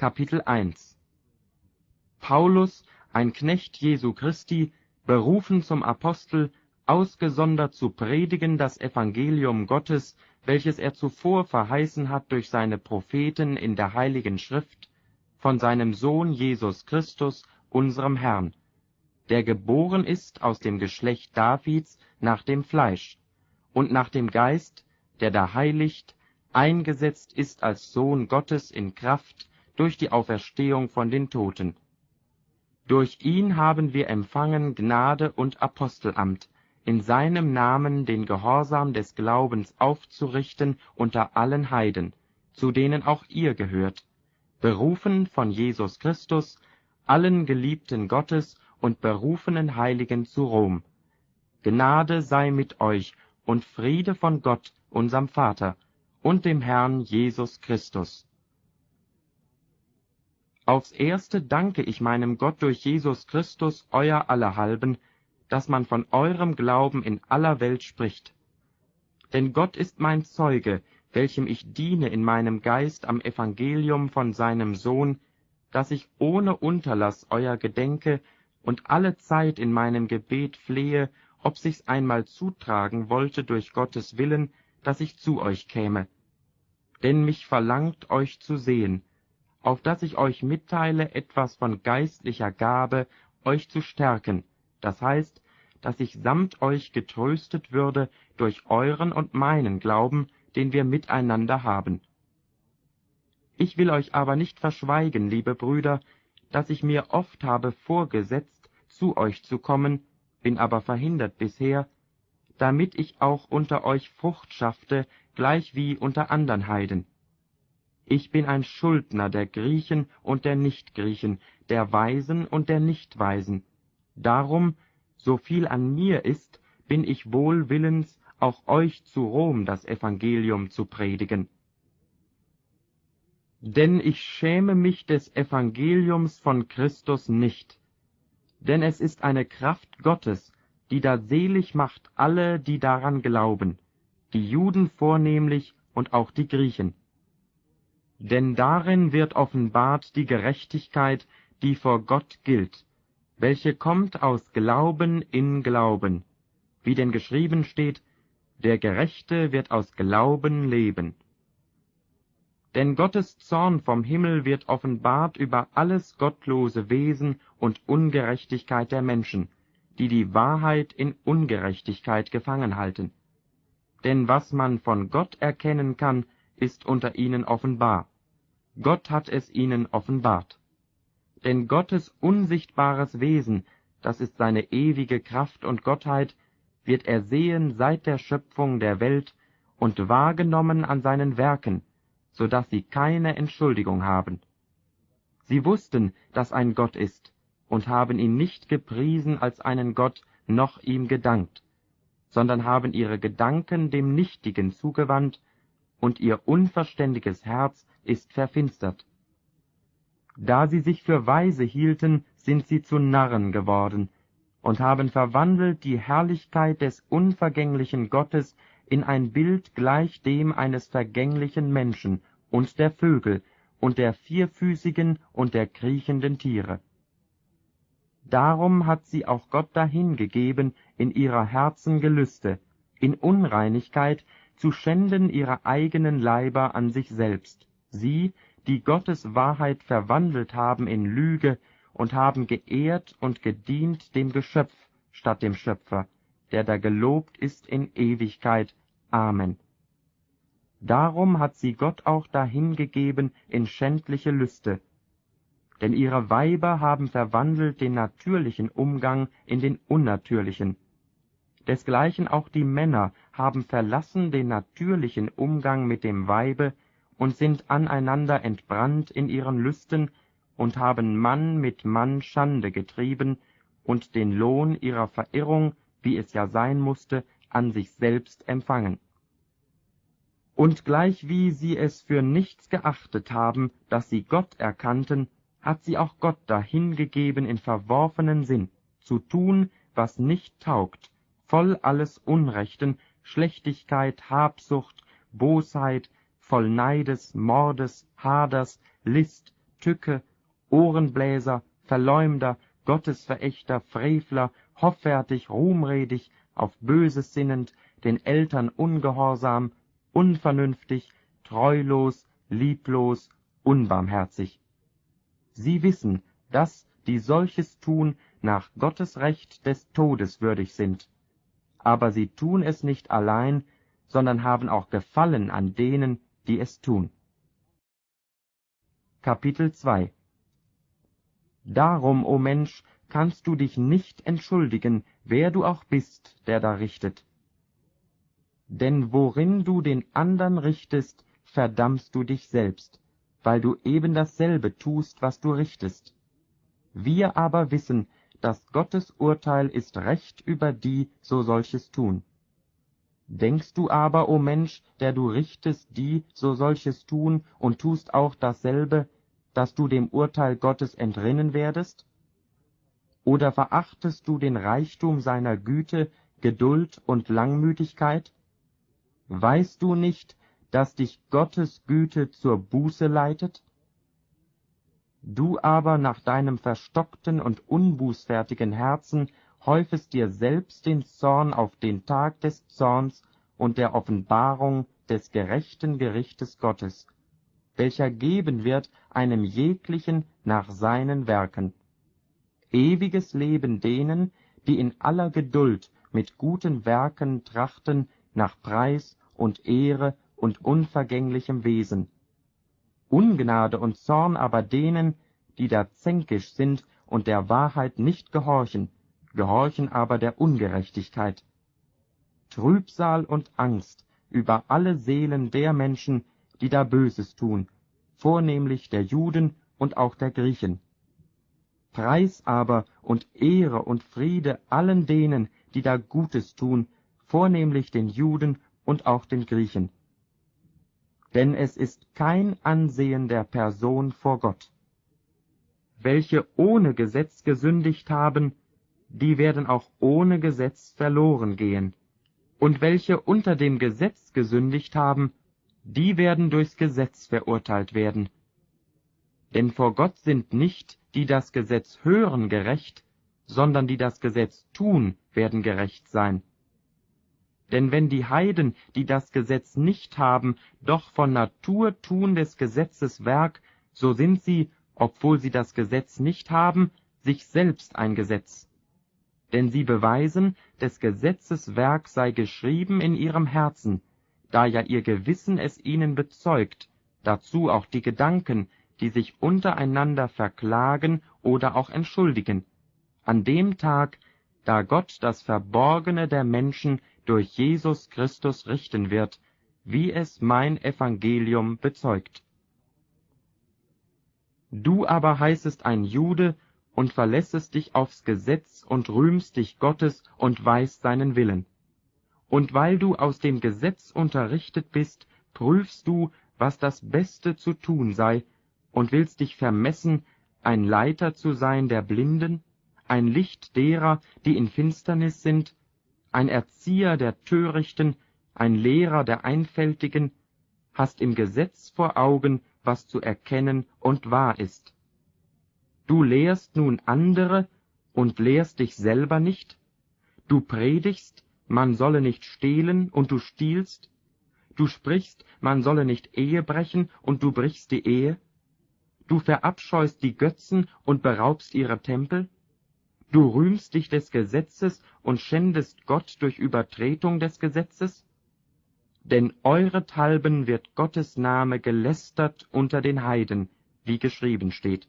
Kapitel 1 Paulus, ein Knecht Jesu Christi, berufen zum Apostel, ausgesondert zu predigen das Evangelium Gottes, welches er zuvor verheißen hat durch seine Propheten in der Heiligen Schrift, von seinem Sohn Jesus Christus, unserem Herrn, der geboren ist aus dem Geschlecht Davids nach dem Fleisch und nach dem Geist, der da heiligt, eingesetzt ist als Sohn Gottes in Kraft durch die Auferstehung von den Toten. Durch ihn haben wir empfangen Gnade und Apostelamt, in seinem Namen den Gehorsam des Glaubens aufzurichten unter allen Heiden, zu denen auch ihr gehört, berufen von Jesus Christus, allen Geliebten Gottes und berufenen Heiligen zu Rom. Gnade sei mit euch und Friede von Gott, unserem Vater, und dem Herrn Jesus Christus. Aufs Erste danke ich meinem Gott durch Jesus Christus, euer Allerhalben, dass man von eurem Glauben in aller Welt spricht. Denn Gott ist mein Zeuge, welchem ich diene in meinem Geist am Evangelium von seinem Sohn, dass ich ohne Unterlass euer gedenke und alle Zeit in meinem Gebet flehe, ob sich's einmal zutragen wollte durch Gottes Willen, dass ich zu euch käme. Denn mich verlangt, euch zu sehen, auf dass ich euch mitteile, etwas von geistlicher Gabe, euch zu stärken, das heißt, dass ich samt euch getröstet würde durch euren und meinen Glauben, den wir miteinander haben. Ich will euch aber nicht verschweigen, liebe Brüder, dass ich mir oft habe vorgesetzt, zu euch zu kommen, bin aber verhindert bisher, damit ich auch unter euch Frucht schaffte, gleichwie unter anderen Heiden. Ich bin ein Schuldner der Griechen und der Nichtgriechen, der Weisen und der Nichtweisen. Darum, so viel an mir ist, bin ich wohlwillens, auch euch zu Rom das Evangelium zu predigen. Denn ich schäme mich des Evangeliums von Christus nicht, denn es ist eine Kraft Gottes, die da selig macht alle, die daran glauben, die Juden vornehmlich und auch die Griechen. Denn darin wird offenbart die Gerechtigkeit, die vor Gott gilt, welche kommt aus Glauben in Glauben, wie denn geschrieben steht, der Gerechte wird aus Glauben leben. Denn Gottes Zorn vom Himmel wird offenbart über alles gottlose Wesen und Ungerechtigkeit der Menschen, die die Wahrheit in Ungerechtigkeit gefangen halten. Denn was man von Gott erkennen kann, ist unter ihnen offenbar. Gott hat es ihnen offenbart. Denn Gottes unsichtbares Wesen, das ist seine ewige Kraft und Gottheit, wird ersehen seit der Schöpfung der Welt und wahrgenommen an seinen Werken, so dass sie keine Entschuldigung haben. Sie wussten, dass ein Gott ist, und haben ihn nicht gepriesen als einen Gott, noch ihm gedankt, sondern haben ihre Gedanken dem Nichtigen zugewandt, und ihr unverständiges Herz ist verfinstert. Da sie sich für weise hielten, sind sie zu Narren geworden und haben verwandelt die Herrlichkeit des unvergänglichen Gottes in ein Bild gleich dem eines vergänglichen Menschen und der Vögel und der vierfüßigen und der kriechenden Tiere. Darum hat sie auch Gott dahingegeben in ihrer Herzen Gelüste, in Unreinigkeit, zu Schänden ihrer eigenen Leiber an sich selbst, sie, die Gottes Wahrheit verwandelt haben in Lüge und haben geehrt und gedient dem Geschöpf statt dem Schöpfer, der da gelobt ist in Ewigkeit. Amen. Darum hat sie Gott auch dahingegeben in schändliche Lüste, denn ihre Weiber haben verwandelt den natürlichen Umgang in den unnatürlichen. Desgleichen auch die Männer haben verlassen den natürlichen Umgang mit dem Weibe, und sind aneinander entbrannt in ihren Lüsten und haben Mann mit Mann Schande getrieben und den Lohn ihrer Verirrung, wie es ja sein musste, an sich selbst empfangen. Und gleichwie sie es für nichts geachtet haben, dass sie Gott erkannten, hat sie auch Gott dahingegeben in verworfenen Sinn, zu tun, was nicht taugt, voll alles Unrechten, Schlechtigkeit, Habsucht, Bosheit, voll Neides, Mordes, Haders, List, Tücke, Ohrenbläser, Verleumder, Gottesverächter, Frevler, hoffärtig, ruhmredig, auf Böses sinnend, den Eltern ungehorsam, unvernünftig, treulos, lieblos, unbarmherzig. Sie wissen, dass die solches tun, nach Gottes Recht des Todes würdig sind. Aber sie tun es nicht allein, sondern haben auch Gefallen an denen, die es tun. Kapitel 2 Darum, o Mensch, kannst du dich nicht entschuldigen, wer du auch bist, der da richtet. Denn worin du den andern richtest, verdammst du dich selbst, weil du eben dasselbe tust, was du richtest. Wir aber wissen, dass Gottes Urteil ist Recht über die, so solches tun. Denkst du aber, o Mensch, der du richtest, die, so solches tun, und tust auch dasselbe, dass du dem Urteil Gottes entrinnen werdest? Oder verachtest du den Reichtum seiner Güte, Geduld und Langmütigkeit? Weißt du nicht, dass dich Gottes Güte zur Buße leitet? Du aber nach deinem verstockten und unbußfertigen Herzen häufest dir selbst den Zorn auf den Tag des Zorns und der Offenbarung des gerechten Gerichtes Gottes, welcher geben wird einem jeglichen nach seinen Werken. Ewiges Leben denen, die in aller Geduld mit guten Werken trachten nach Preis und Ehre und unvergänglichem Wesen. Ungnade und Zorn aber denen, die da zänkisch sind und der Wahrheit nicht gehorchen, gehorchen aber der Ungerechtigkeit. Trübsal und Angst über alle Seelen der Menschen, die da Böses tun, vornehmlich der Juden und auch der Griechen. Preis aber und Ehre und Friede allen denen, die da Gutes tun, vornehmlich den Juden und auch den Griechen. Denn es ist kein Ansehen der Person vor Gott. Welche ohne Gesetz gesündigt haben, die werden auch ohne Gesetz verloren gehen. Und welche unter dem Gesetz gesündigt haben, die werden durchs Gesetz verurteilt werden. Denn vor Gott sind nicht, die das Gesetz hören, gerecht, sondern die das Gesetz tun, werden gerecht sein. Denn wenn die Heiden, die das Gesetz nicht haben, doch von Natur tun des Gesetzes Werk, so sind sie, obwohl sie das Gesetz nicht haben, sich selbst ein Gesetz. Denn sie beweisen, des Gesetzes Werk sei geschrieben in ihrem Herzen, da ja ihr Gewissen es ihnen bezeugt, dazu auch die Gedanken, die sich untereinander verklagen oder auch entschuldigen, an dem Tag, da Gott das Verborgene der Menschen durch Jesus Christus richten wird, wie es mein Evangelium bezeugt. Du aber heißest ein Jude und verlässest dich aufs Gesetz und rühmst dich Gottes und weißt seinen Willen. Und weil du aus dem Gesetz unterrichtet bist, prüfst du, was das Beste zu tun sei, und willst dich vermessen, ein Leiter zu sein der Blinden, ein Licht derer, die in Finsternis sind, ein Erzieher der Törichten, ein Lehrer der Einfältigen, hast im Gesetz vor Augen, was zu erkennen und wahr ist. Du lehrst nun andere und lehrst dich selber nicht. Du predigst, man solle nicht stehlen, und du stiehlst. Du sprichst, man solle nicht Ehe brechen, und du brichst die Ehe. Du verabscheust die Götzen und beraubst ihre Tempel. Du rühmst dich des Gesetzes und schändest Gott durch Übertretung des Gesetzes? Denn eurethalben wird Gottes Name gelästert unter den Heiden, wie geschrieben steht.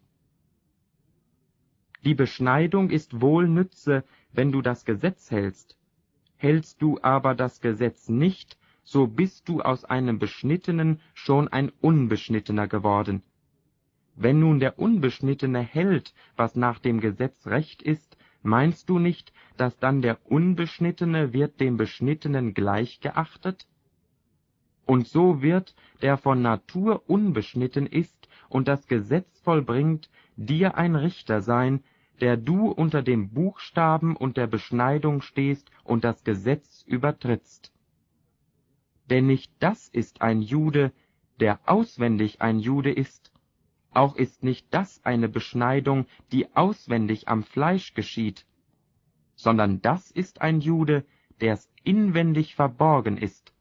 Die Beschneidung ist wohl nütze, wenn du das Gesetz hältst. Hältst du aber das Gesetz nicht, so bist du aus einem Beschnittenen schon ein Unbeschnittener geworden. Wenn nun der Unbeschnittene hält, was nach dem Gesetz recht ist, meinst du nicht, dass dann der Unbeschnittene wird dem Beschnittenen gleich geachtet? Und so wird, der von Natur unbeschnitten ist und das Gesetz vollbringt, dir ein Richter sein, der du unter dem Buchstaben und der Beschneidung stehst und das Gesetz übertrittst. Denn nicht das ist ein Jude, der auswendig ein Jude ist, Auch ist nicht das eine Beschneidung, die auswendig am Fleisch geschieht, sondern das ist ein Jude, der's inwendig verborgen ist,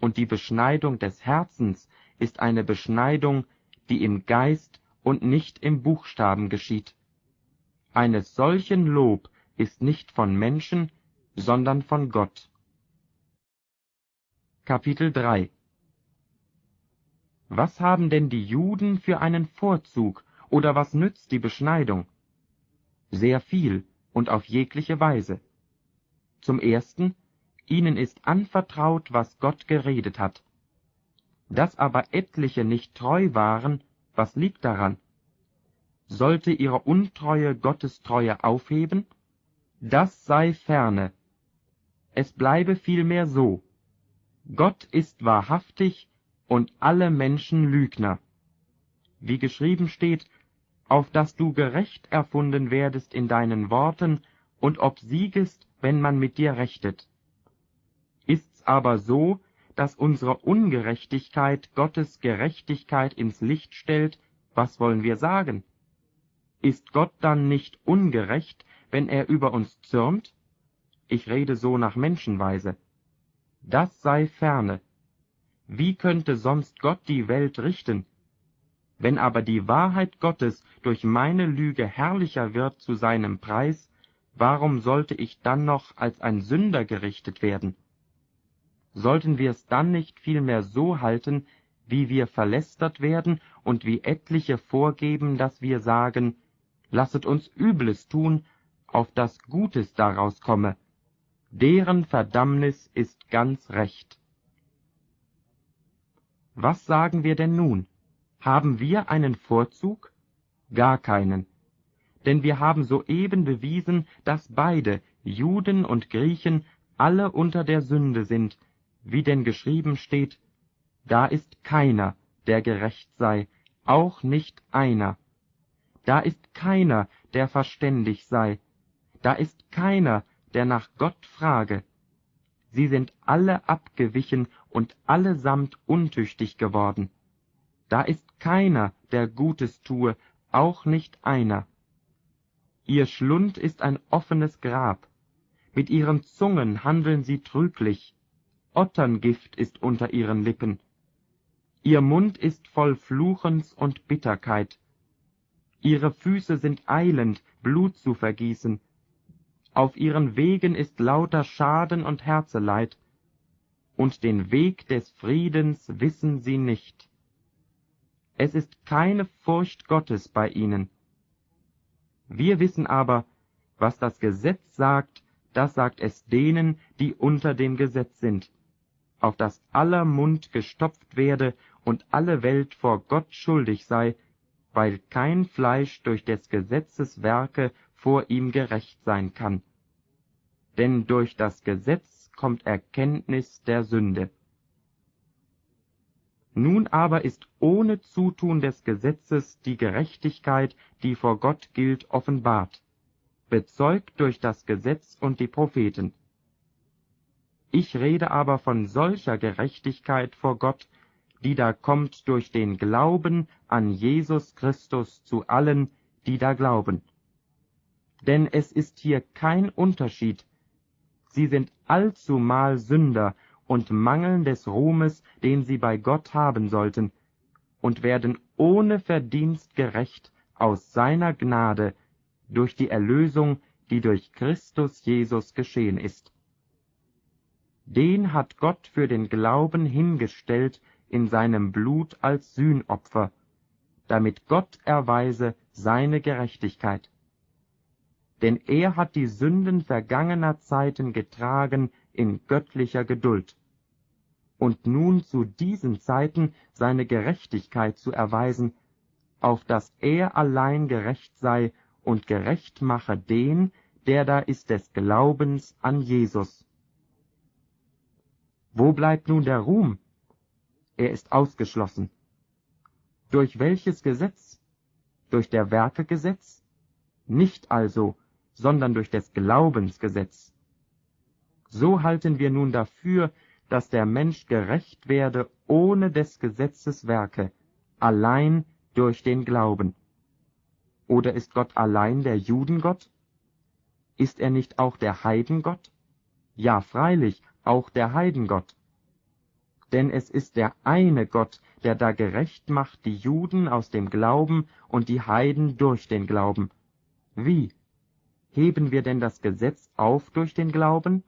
und die Beschneidung des Herzens ist eine Beschneidung, die im Geist und nicht im Buchstaben geschieht. Eines solchen Lob ist nicht von Menschen, sondern von Gott. Kapitel 3. Was haben denn die Juden für einen Vorzug, oder was nützt die Beschneidung? Sehr viel und auf jegliche Weise. Zum Ersten, ihnen ist anvertraut, was Gott geredet hat. Dass aber etliche nicht treu waren, was liegt daran? Sollte ihre Untreue Gottes Treue aufheben? Das sei ferne. Es bleibe vielmehr so: Gott ist wahrhaftig und alle Menschen Lügner. Wie geschrieben steht, auf dass du gerecht erfunden werdest in deinen Worten und obsiegest, wenn man mit dir rechtet. Ist's aber so, dass unsere Ungerechtigkeit Gottes Gerechtigkeit ins Licht stellt, was wollen wir sagen? Ist Gott dann nicht ungerecht, wenn er über uns zürnt? Ich rede so nach Menschenweise. Das sei ferne. Wie könnte sonst Gott die Welt richten? Wenn aber die Wahrheit Gottes durch meine Lüge herrlicher wird zu seinem Preis, warum sollte ich dann noch als ein Sünder gerichtet werden? Sollten wir es dann nicht vielmehr so halten, wie wir verlästert werden und wie etliche vorgeben, dass wir sagen, lasset uns Übles tun, auf dass Gutes daraus komme. Deren Verdammnis ist ganz recht. Was sagen wir denn nun? Haben wir einen Vorzug? Gar keinen. Denn wir haben soeben bewiesen, dass beide, Juden und Griechen, alle unter der Sünde sind, wie denn geschrieben steht, da ist keiner, der gerecht sei, auch nicht einer. Da ist keiner, der verständig sei. Da ist keiner, der nach Gott frage. Sie sind alle abgewichen und allesamt untüchtig geworden. Da ist keiner, der Gutes tue, auch nicht einer. Ihr Schlund ist ein offenes Grab. Mit ihren Zungen handeln sie trüglich. Otterngift ist unter ihren Lippen. Ihr Mund ist voll Fluchens und Bitterkeit. Ihre Füße sind eilend, Blut zu vergießen. Auf ihren Wegen ist lauter Schaden und Herzeleid, und den Weg des Friedens wissen sie nicht. Es ist keine Furcht Gottes bei ihnen. Wir wissen aber, was das Gesetz sagt, das sagt es denen, die unter dem Gesetz sind, auf dass aller Mund gestopft werde und alle Welt vor Gott schuldig sei, weil kein Fleisch durch des Gesetzes Werke vor ihm gerecht sein kann. Denn durch das Gesetz kommt Erkenntnis der Sünde. Nun aber ist ohne Zutun des Gesetzes die Gerechtigkeit, die vor Gott gilt, offenbart, bezeugt durch das Gesetz und die Propheten. Ich rede aber von solcher Gerechtigkeit vor Gott, die da kommt durch den Glauben an Jesus Christus zu allen, die da glauben. Denn es ist hier kein Unterschied. Sie sind allzumal Sünder und mangeln des Ruhmes, den sie bei Gott haben sollten, und werden ohne Verdienst gerecht aus seiner Gnade durch die Erlösung, die durch Christus Jesus geschehen ist. Den hat Gott für den Glauben hingestellt in seinem Blut als Sühnopfer, damit Gott erweise seine Gerechtigkeit. Denn er hat die Sünden vergangener Zeiten getragen in göttlicher Geduld. Und nun zu diesen Zeiten seine Gerechtigkeit zu erweisen, auf dass er allein gerecht sei und gerecht mache den, der da ist des Glaubens an Jesus. Wo bleibt nun der Ruhm? Er ist ausgeschlossen. Durch welches Gesetz? Durch der Werke Gesetz? Nicht also, sondern durch des Glaubensgesetz. So halten wir nun dafür, dass der Mensch gerecht werde ohne des Gesetzes Werke, allein durch den Glauben. Oder ist Gott allein der Judengott? Ist er nicht auch der Heidengott? Ja, freilich, auch der Heidengott. Denn es ist der eine Gott, der da gerecht macht die Juden aus dem Glauben und die Heiden durch den Glauben. Wie? Heben wir denn das Gesetz auf durch den Glauben?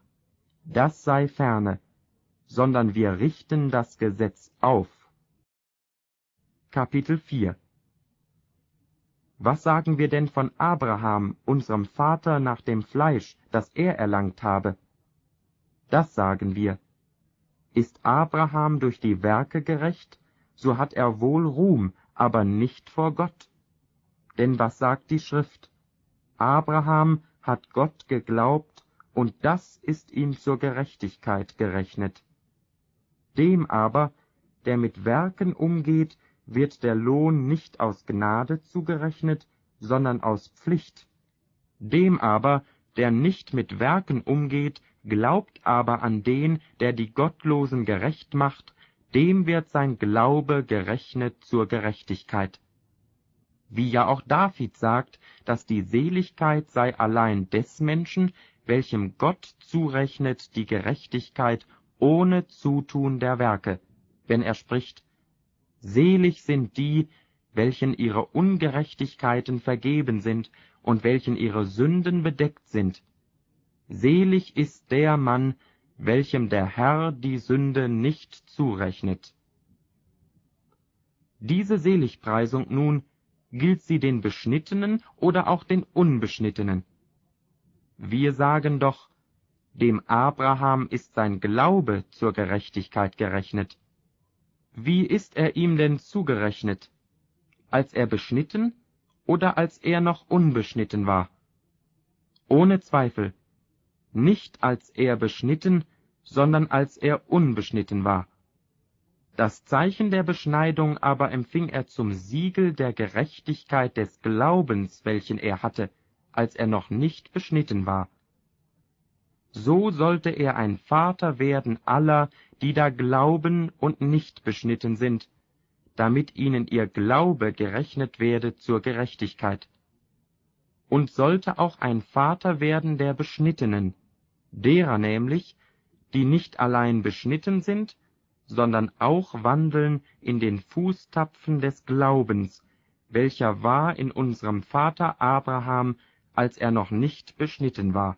Das sei ferne, sondern wir richten das Gesetz auf. Kapitel 4. Was sagen wir denn von Abraham, unserem Vater nach dem Fleisch, das er erlangt habe? Das sagen wir. Ist Abraham durch die Werke gerecht, so hat er wohl Ruhm, aber nicht vor Gott. Denn was sagt die Schrift? Abraham hat Gott geglaubt, und das ist ihm zur Gerechtigkeit gerechnet. Dem aber, der mit Werken umgeht, wird der Lohn nicht aus Gnade zugerechnet, sondern aus Pflicht. Dem aber, der nicht mit Werken umgeht, glaubt aber an den, der die Gottlosen gerecht macht, dem wird sein Glaube gerechnet zur Gerechtigkeit. Wie ja auch David sagt, dass die Seligkeit sei allein des Menschen, welchem Gott zurechnet die Gerechtigkeit ohne Zutun der Werke, wenn er spricht: Selig sind die, welchen ihre Ungerechtigkeiten vergeben sind und welchen ihre Sünden bedeckt sind. Selig ist der Mann, welchem der Herr die Sünde nicht zurechnet. Diese Seligpreisung nun, gilt sie den Beschnittenen oder auch den Unbeschnittenen? Wir sagen doch, dem Abraham ist sein Glaube zur Gerechtigkeit gerechnet. Wie ist er ihm denn zugerechnet? Als er beschnitten oder als er noch unbeschnitten war? Ohne Zweifel, nicht als er beschnitten, sondern als er unbeschnitten war. Das Zeichen der Beschneidung aber empfing er zum Siegel der Gerechtigkeit des Glaubens, welchen er hatte, als er noch nicht beschnitten war. So sollte er ein Vater werden aller, die da glauben und nicht beschnitten sind, damit ihnen ihr Glaube gerechnet werde zur Gerechtigkeit. Und sollte auch ein Vater werden der Beschnittenen, derer nämlich, die nicht allein beschnitten sind, sondern auch wandeln in den Fußtapfen des Glaubens, welcher war in unserem Vater Abraham, als er noch nicht beschnitten war.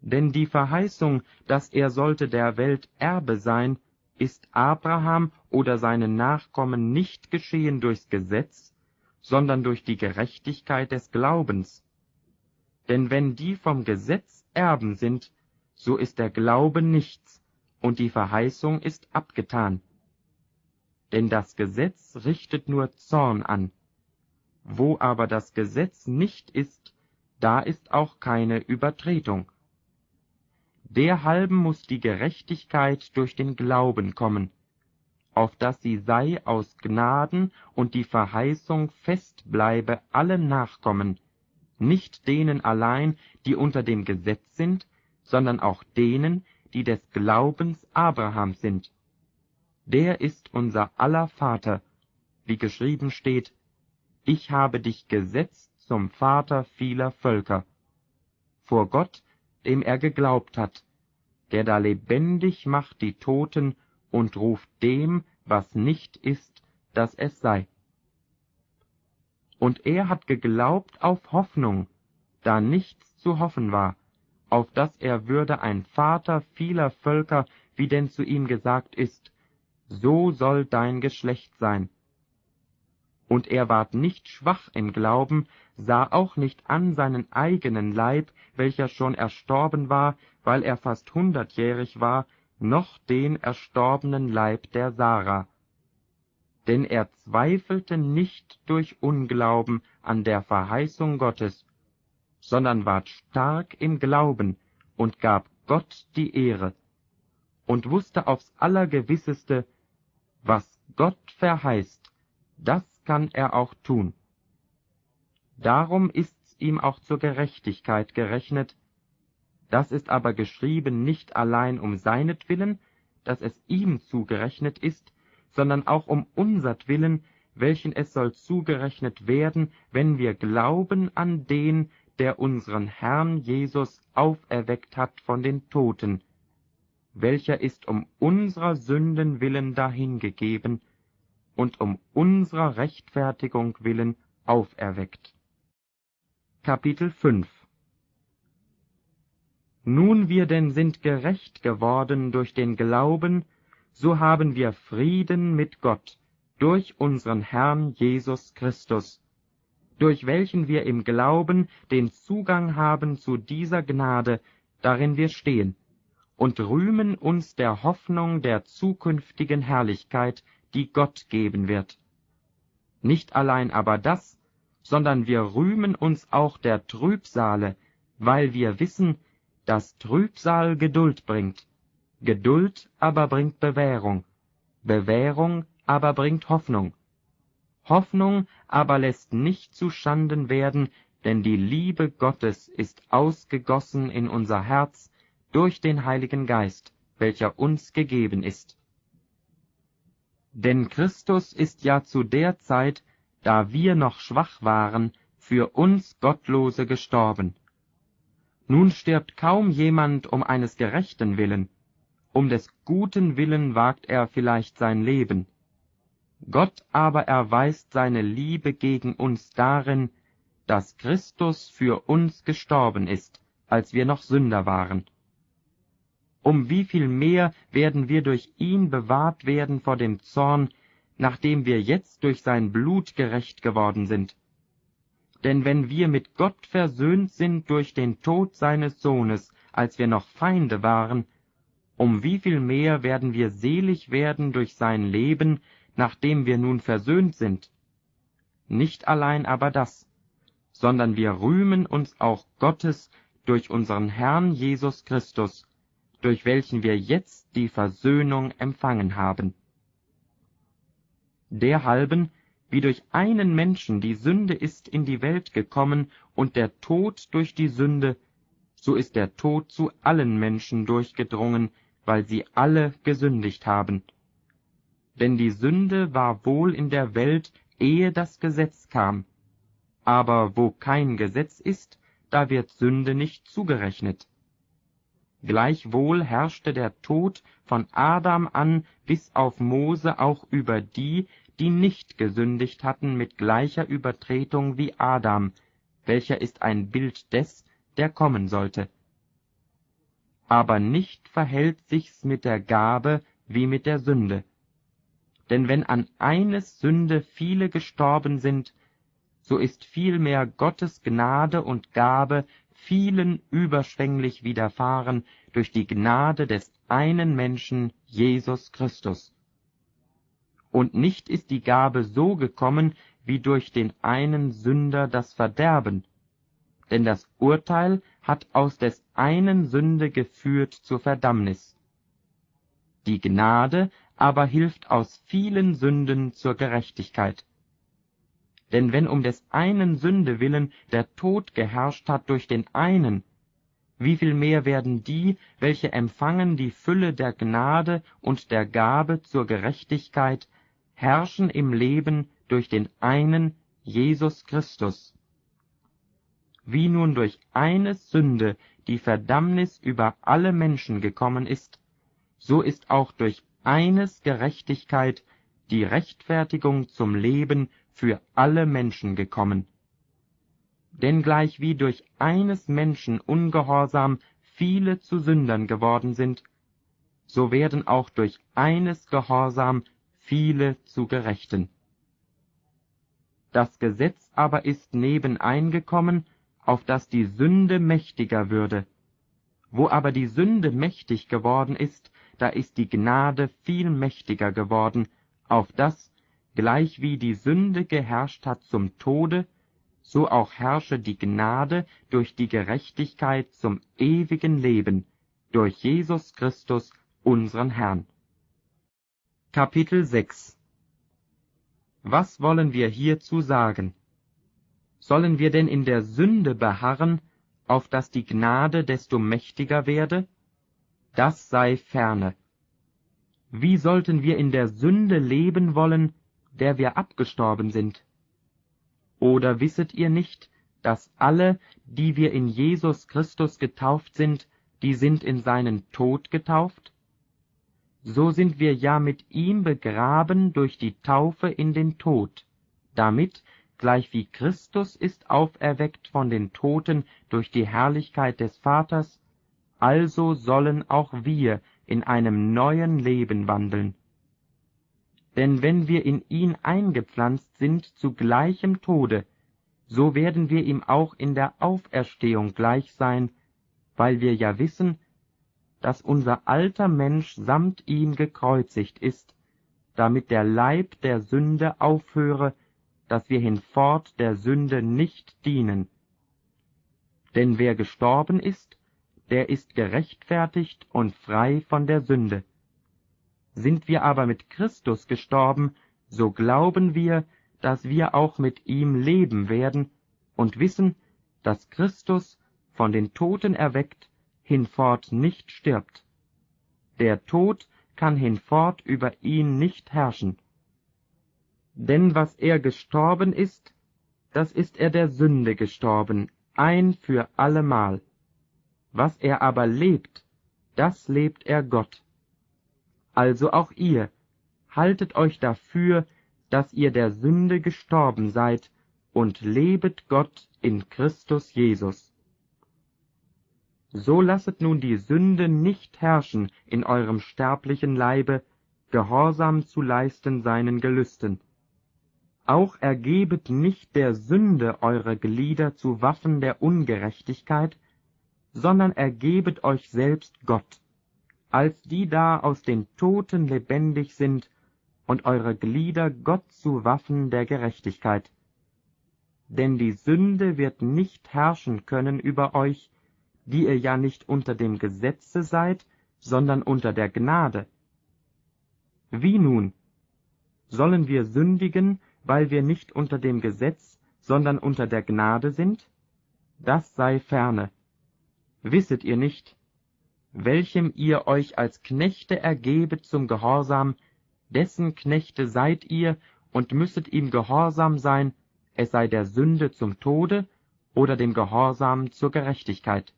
Denn die Verheißung, dass er sollte der Welt Erbe sein, ist Abraham oder seinen Nachkommen nicht geschehen durchs Gesetz, sondern durch die Gerechtigkeit des Glaubens. Denn wenn die vom Gesetz Erben sind, so ist der Glaube nichts, und die Verheißung ist abgetan. Denn das Gesetz richtet nur Zorn an. Wo aber das Gesetz nicht ist, da ist auch keine Übertretung. Derhalben muß die Gerechtigkeit durch den Glauben kommen, auf dass sie sei aus Gnaden und die Verheißung fest bleibe allen Nachkommen, nicht denen allein, die unter dem Gesetz sind, sondern auch denen, die des Glaubens Abrahams sind. Der ist unser aller Vater, wie geschrieben steht: Ich habe dich gesetzt zum Vater vieler Völker. Vor Gott, dem er geglaubt hat, der da lebendig macht die Toten und ruft dem, was nicht ist, dass es sei. Und er hat geglaubt auf Hoffnung, da nichts zu hoffen war, auf dass er würde ein Vater vieler Völker, wie denn zu ihm gesagt ist: So soll dein Geschlecht sein. Und er ward nicht schwach im Glauben, sah auch nicht an seinen eigenen Leib, welcher schon erstorben war, weil er fast 100-jährig war, noch den erstorbenen Leib der Sarah. Denn er zweifelte nicht durch Unglauben an der Verheißung Gottes, sondern ward stark im Glauben und gab Gott die Ehre und wusste aufs Allergewisseste, was Gott verheißt, das kann er auch tun. Darum ist's ihm auch zur Gerechtigkeit gerechnet. Das ist aber geschrieben nicht allein um seinetwillen, dass es ihm zugerechnet ist, sondern auch um unsertwillen, welchen es soll zugerechnet werden, wenn wir glauben an den, der unseren Herrn Jesus auferweckt hat von den Toten, welcher ist um unserer Sünden willen dahingegeben und um unserer Rechtfertigung willen auferweckt. Kapitel 5. Nun wir denn sind gerecht geworden durch den Glauben, so haben wir Frieden mit Gott durch unseren Herrn Jesus Christus, durch welchen wir im Glauben den Zugang haben zu dieser Gnade, darin wir stehen, und rühmen uns der Hoffnung der zukünftigen Herrlichkeit, die Gott geben wird. Nicht allein aber das, sondern wir rühmen uns auch der Trübsale, weil wir wissen, dass Trübsal Geduld bringt, Geduld aber bringt Bewährung, Bewährung aber bringt Hoffnung, Hoffnung aber lässt nicht zu Schanden werden, denn die Liebe Gottes ist ausgegossen in unser Herz durch den Heiligen Geist, welcher uns gegeben ist. Denn Christus ist ja zu der Zeit, da wir noch schwach waren, für uns Gottlose gestorben. Nun stirbt kaum jemand um eines Gerechten willen, um des Guten willen wagt er vielleicht sein Leben. Gott aber erweist seine Liebe gegen uns darin, dass Christus für uns gestorben ist, als wir noch Sünder waren. Um wie viel mehr werden wir durch ihn bewahrt werden vor dem Zorn, nachdem wir jetzt durch sein Blut gerecht geworden sind. Denn wenn wir mit Gott versöhnt sind durch den Tod seines Sohnes, als wir noch Feinde waren, um wie viel mehr werden wir selig werden durch sein Leben, nachdem wir nun versöhnt sind. Nicht allein aber das, sondern wir rühmen uns auch Gottes durch unseren Herrn Jesus Christus, durch welchen wir jetzt die Versöhnung empfangen haben. Derhalben, wie durch einen Menschen die Sünde ist in die Welt gekommen und der Tod durch die Sünde, so ist der Tod zu allen Menschen durchgedrungen, weil sie alle gesündigt haben. Denn die Sünde war wohl in der Welt, ehe das Gesetz kam. Aber wo kein Gesetz ist, da wird Sünde nicht zugerechnet. Gleichwohl herrschte der Tod von Adam an bis auf Mose auch über die, die nicht gesündigt hatten mit gleicher Übertretung wie Adam, welcher ist ein Bild des, der kommen sollte. Aber nicht verhält sich's mit der Gabe wie mit der Sünde. Denn wenn an eines Sünde viele gestorben sind, so ist vielmehr Gottes Gnade und Gabe vielen überschwänglich widerfahren durch die Gnade des einen Menschen, Jesus Christus. Und nicht ist die Gabe so gekommen, wie durch den einen Sünder das Verderben, denn das Urteil hat aus des einen Sünde geführt zur Verdammnis. Die Gnade aber hilft aus vielen Sünden zur Gerechtigkeit. Denn wenn um des einen Sünde willen der Tod geherrscht hat durch den einen, wie viel mehr werden die, welche empfangen die Fülle der Gnade und der Gabe zur Gerechtigkeit, herrschen im Leben durch den einen, Jesus Christus. Wie nun durch eine Sünde die Verdammnis über alle Menschen gekommen ist, so ist auch durch eines Gerechtigkeit die Rechtfertigung zum Leben für alle Menschen gekommen. Denn gleichwie durch eines Menschen ungehorsam viele zu Sündern geworden sind, so werden auch durch eines Gehorsam viele zu Gerechten. Das Gesetz aber ist nebeneingekommen, auf dass die Sünde mächtiger würde. Wo aber die Sünde mächtig geworden ist, da ist die Gnade viel mächtiger geworden, auf dass, gleichwie die Sünde geherrscht hat zum Tode, so auch herrsche die Gnade durch die Gerechtigkeit zum ewigen Leben, durch Jesus Christus, unseren Herrn. Kapitel 6. Was wollen wir hierzu sagen? Sollen wir denn in der Sünde beharren, auf dass die Gnade desto mächtiger werde? Das sei ferne. Wie sollten wir in der Sünde leben wollen, der wir abgestorben sind? Oder wisset ihr nicht, dass alle, die wir in Jesus Christus getauft sind, die sind in seinen Tod getauft? So sind wir ja mit ihm begraben durch die Taufe in den Tod, damit, gleich wie Christus ist auferweckt von den Toten durch die Herrlichkeit des Vaters, also sollen auch wir in einem neuen Leben wandeln. Denn wenn wir in ihn eingepflanzt sind zu gleichem Tode, so werden wir ihm auch in der Auferstehung gleich sein, weil wir ja wissen, dass unser alter Mensch samt ihm gekreuzigt ist, damit der Leib der Sünde aufhöre, dass wir hinfort der Sünde nicht dienen. Denn wer gestorben ist, der ist gerechtfertigt und frei von der Sünde. Sind wir aber mit Christus gestorben, so glauben wir, dass wir auch mit ihm leben werden und wissen, dass Christus, von den Toten erweckt, hinfort nicht stirbt. Der Tod kann hinfort über ihn nicht herrschen. Denn was er gestorben ist, das ist er der Sünde gestorben, ein für allemal. Was er aber lebt, das lebt er Gott. Also auch ihr, haltet euch dafür, dass ihr der Sünde gestorben seid, und lebet Gott in Christus Jesus. So lasset nun die Sünde nicht herrschen in eurem sterblichen Leibe, Gehorsam zu leisten seinen Gelüsten. Auch ergebet nicht der Sünde eure Glieder zu Waffen der Ungerechtigkeit, sondern ergebet euch selbst Gott, als die da aus den Toten lebendig sind, und eure Glieder Gott zu Waffen der Gerechtigkeit. Denn die Sünde wird nicht herrschen können über euch, die ihr ja nicht unter dem Gesetze seid, sondern unter der Gnade. Wie nun? Sollen wir sündigen, weil wir nicht unter dem Gesetz, sondern unter der Gnade sind? Das sei ferne. Wisset ihr nicht, welchem ihr euch als Knechte ergebet zum Gehorsam, dessen Knechte seid ihr und müsset ihm gehorsam sein, es sei der Sünde zum Tode oder dem Gehorsam zur Gerechtigkeit?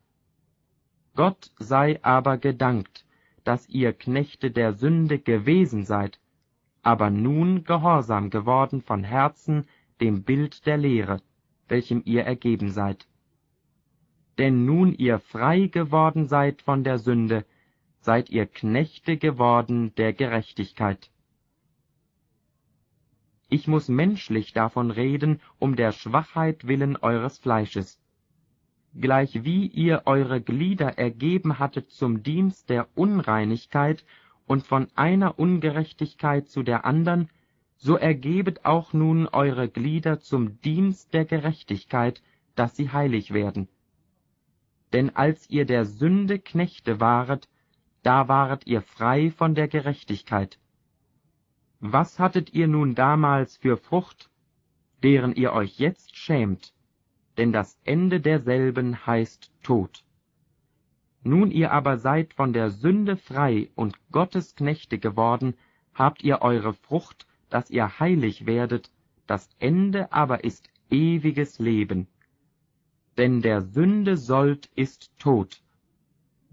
Gott sei aber gedankt, dass ihr Knechte der Sünde gewesen seid, aber nun gehorsam geworden von Herzen dem Bild der Lehre, welchem ihr ergeben seid. Denn nun ihr frei geworden seid von der Sünde, seid ihr Knechte geworden der Gerechtigkeit. Ich muss menschlich davon reden, um der Schwachheit willen eures Fleisches. Gleichwie ihr eure Glieder ergeben hattet zum Dienst der Unreinigkeit und von einer Ungerechtigkeit zu der andern, so ergebet auch nun eure Glieder zum Dienst der Gerechtigkeit, dass sie heilig werden. Denn als ihr der Sünde Knechte waret, da waret ihr frei von der Gerechtigkeit. Was hattet ihr nun damals für Frucht, deren ihr euch jetzt schämt? Denn das Ende derselben heißt Tod. Nun ihr aber seid von der Sünde frei und Gottes Knechte geworden, habt ihr eure Frucht, dass ihr heilig werdet, das Ende aber ist ewiges Leben. Denn der Sünde Sold ist Tod,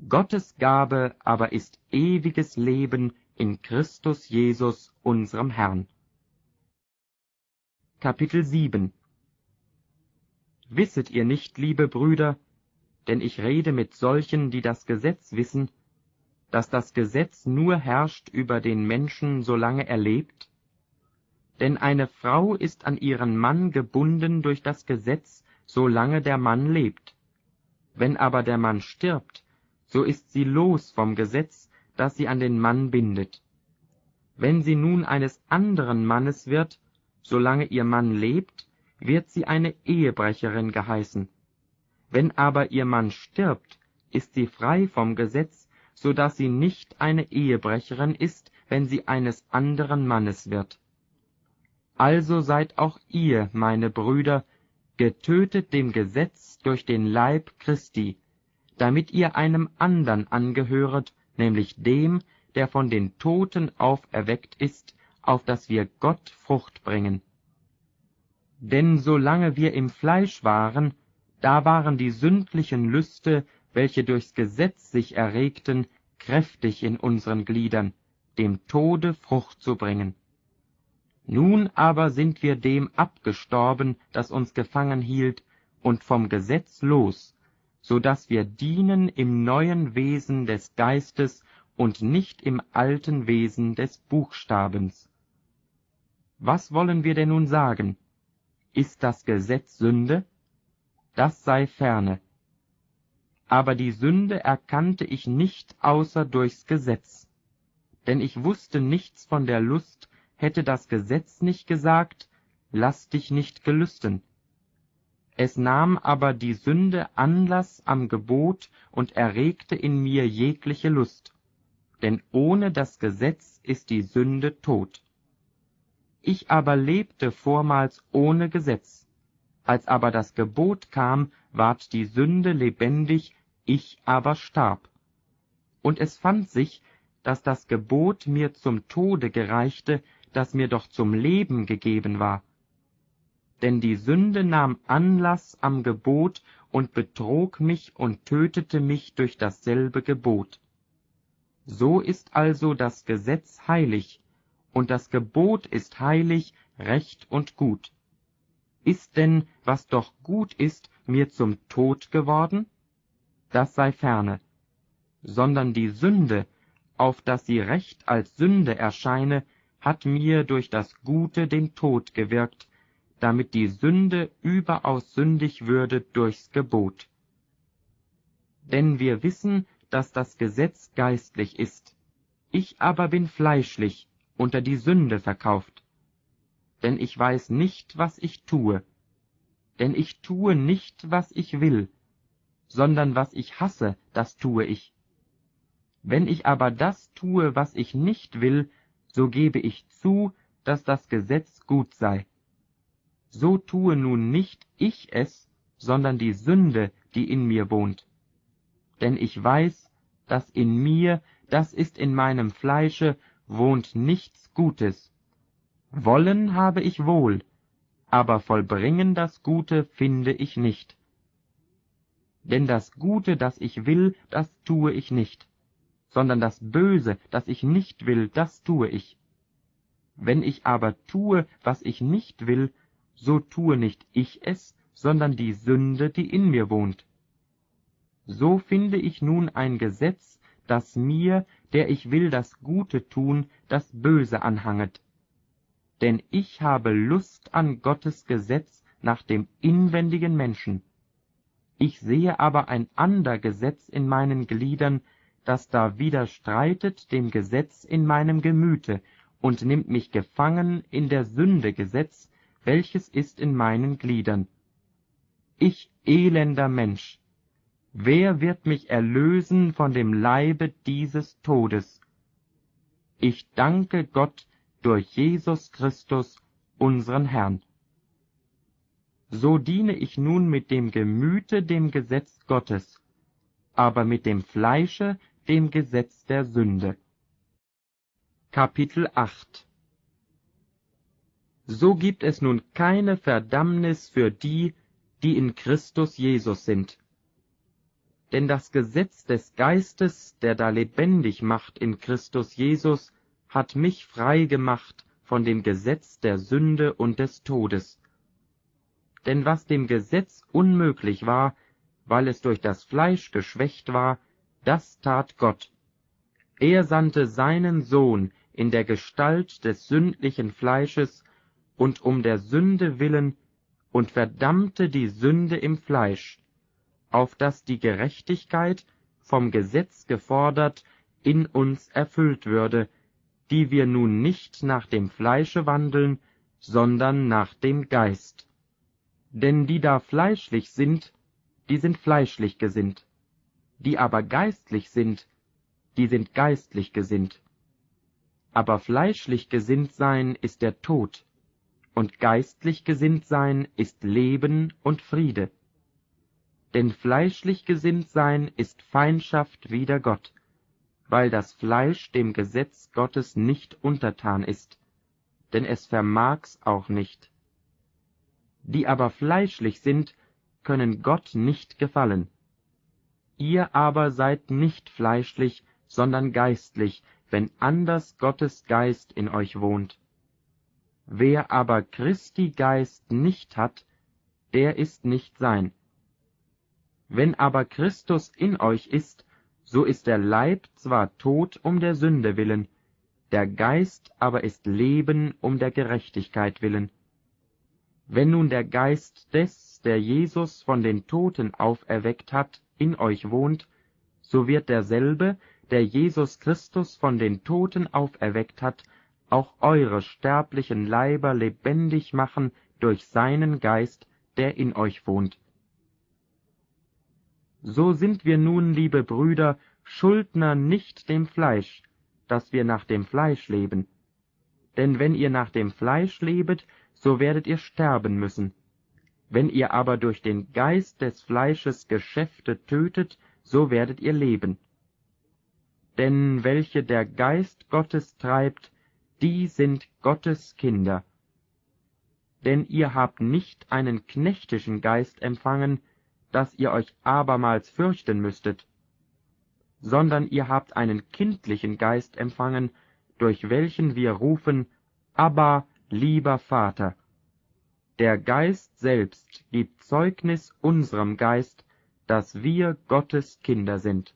Gottes Gabe aber ist ewiges Leben in Christus Jesus, unserem Herrn. Kapitel 7. Wisset ihr nicht, liebe Brüder, denn ich rede mit solchen, die das Gesetz wissen, dass das Gesetz nur herrscht über den Menschen, solange er lebt? Denn eine Frau ist an ihren Mann gebunden durch das Gesetz, solange der Mann lebt. Wenn aber der Mann stirbt, so ist sie los vom Gesetz, das sie an den Mann bindet. Wenn sie nun eines anderen Mannes wird, solange ihr Mann lebt, wird sie eine Ehebrecherin geheißen. Wenn aber ihr Mann stirbt, ist sie frei vom Gesetz, so dass sie nicht eine Ehebrecherin ist, wenn sie eines anderen Mannes wird. Also seid auch ihr, meine Brüder, getötet dem Gesetz durch den Leib Christi, damit ihr einem andern angehöret, nämlich dem, der von den Toten auferweckt ist, auf dass wir Gott Frucht bringen. Denn solange wir im Fleisch waren, da waren die sündlichen Lüste, welche durchs Gesetz sich erregten, kräftig in unseren Gliedern, dem Tode Frucht zu bringen. Nun aber sind wir dem abgestorben, das uns gefangen hielt, und vom Gesetz los, so dass wir dienen im neuen Wesen des Geistes und nicht im alten Wesen des Buchstabens. Was wollen wir denn nun sagen? Ist das Gesetz Sünde? Das sei ferne. Aber die Sünde erkannte ich nicht außer durchs Gesetz. Denn ich wusste nichts von der Lust, hätte das Gesetz nicht gesagt, lass dich nicht gelüsten. Es nahm aber die Sünde Anlass am Gebot und erregte in mir jegliche Lust. Denn ohne das Gesetz ist die Sünde tot. Ich aber lebte vormals ohne Gesetz. Als aber das Gebot kam, ward die Sünde lebendig, ich aber starb. Und es fand sich, dass das Gebot mir zum Tode gereichte, das mir doch zum Leben gegeben war. Denn die Sünde nahm Anlass am Gebot und betrog mich und tötete mich durch dasselbe Gebot. So ist also das Gesetz heilig, und das Gebot ist heilig, recht und gut. Ist denn, was doch gut ist, mir zum Tod geworden? Das sei ferne. Sondern die Sünde, auf dass sie recht als Sünde erscheine, hat mir durch das Gute den Tod gewirkt, damit die Sünde überaus sündig würde durchs Gebot. Denn wir wissen, dass das Gesetz geistlich ist. Ich aber bin fleischlich, unter die Sünde verkauft. Denn ich weiß nicht, was ich tue. Denn ich tue nicht, was ich will, sondern was ich hasse, das tue ich. Wenn ich aber das tue, was ich nicht will, so gebe ich zu, dass das Gesetz gut sei. So tue nun nicht ich es, sondern die Sünde, die in mir wohnt. Denn ich weiß, dass in mir, das ist in meinem Fleische, wohnt nichts Gutes. Wollen habe ich wohl, aber vollbringen das Gute finde ich nicht. Denn das Gute, das ich will, das tue ich nicht, sondern das Böse, das ich nicht will, das tue ich. Wenn ich aber tue, was ich nicht will, so tue nicht ich es, sondern die Sünde, die in mir wohnt. So finde ich nun ein Gesetz, das mir, der ich will das Gute tun, das Böse anhanget. Denn ich habe Lust an Gottes Gesetz nach dem inwendigen Menschen. Ich sehe aber ein ander Gesetz in meinen Gliedern, das da widerstreitet dem Gesetz in meinem Gemüte und nimmt mich gefangen in der Sünde Gesetz, welches ist in meinen Gliedern. Ich elender Mensch! Wer wird mich erlösen von dem Leibe dieses Todes? Ich danke Gott durch Jesus Christus, unseren Herrn. So diene ich nun mit dem Gemüte dem Gesetz Gottes, aber mit dem Fleische dem Gesetz der Sünde. Kapitel 8. So gibt es nun keine Verdammnis für die, die in Christus Jesus sind. Denn das Gesetz des Geistes, der da lebendig macht in Christus Jesus, hat mich frei gemacht von dem Gesetz der Sünde und des Todes. Denn was dem Gesetz unmöglich war, weil es durch das Fleisch geschwächt war, das tat Gott. Er sandte seinen Sohn in der Gestalt des sündlichen Fleisches und um der Sünde willen und verdammte die Sünde im Fleisch, auf dass die Gerechtigkeit, vom Gesetz gefordert, in uns erfüllt würde, die wir nun nicht nach dem Fleische wandeln, sondern nach dem Geist. Denn die da fleischlich sind, die sind fleischlich gesinnt, die aber geistlich sind, die sind geistlich gesinnt. Aber fleischlich gesinnt sein ist der Tod, und geistlich gesinnt sein ist Leben und Friede. Denn fleischlich gesinnt sein ist Feindschaft wider Gott, weil das Fleisch dem Gesetz Gottes nicht untertan ist, denn es vermag's auch nicht. Die aber fleischlich sind, können Gott nicht gefallen. Ihr aber seid nicht fleischlich, sondern geistlich, wenn anders Gottes Geist in euch wohnt. Wer aber Christi Geist nicht hat, der ist nicht sein. Wenn aber Christus in euch ist, so ist der Leib zwar tot um der Sünde willen, der Geist aber ist Leben um der Gerechtigkeit willen. Wenn nun der Geist des, der Jesus von den Toten auferweckt hat, in euch wohnt, so wird derselbe, der Jesus Christus von den Toten auferweckt hat, auch eure sterblichen Leiber lebendig machen durch seinen Geist, der in euch wohnt. So sind wir nun, liebe Brüder, Schuldner nicht dem Fleisch, dass wir nach dem Fleisch leben. Denn wenn ihr nach dem Fleisch lebet, so werdet ihr sterben müssen. Wenn ihr aber durch den Geist des Fleisches Geschäfte tötet, so werdet ihr leben. Denn welche der Geist Gottes treibt, die sind Gottes Kinder. Denn ihr habt nicht einen knechtischen Geist empfangen, dass ihr euch abermals fürchten müsstet, sondern ihr habt einen kindlichen Geist empfangen, durch welchen wir rufen, Abba, lieber Vater. Der Geist selbst gibt Zeugnis unserem Geist, dass wir Gottes Kinder sind.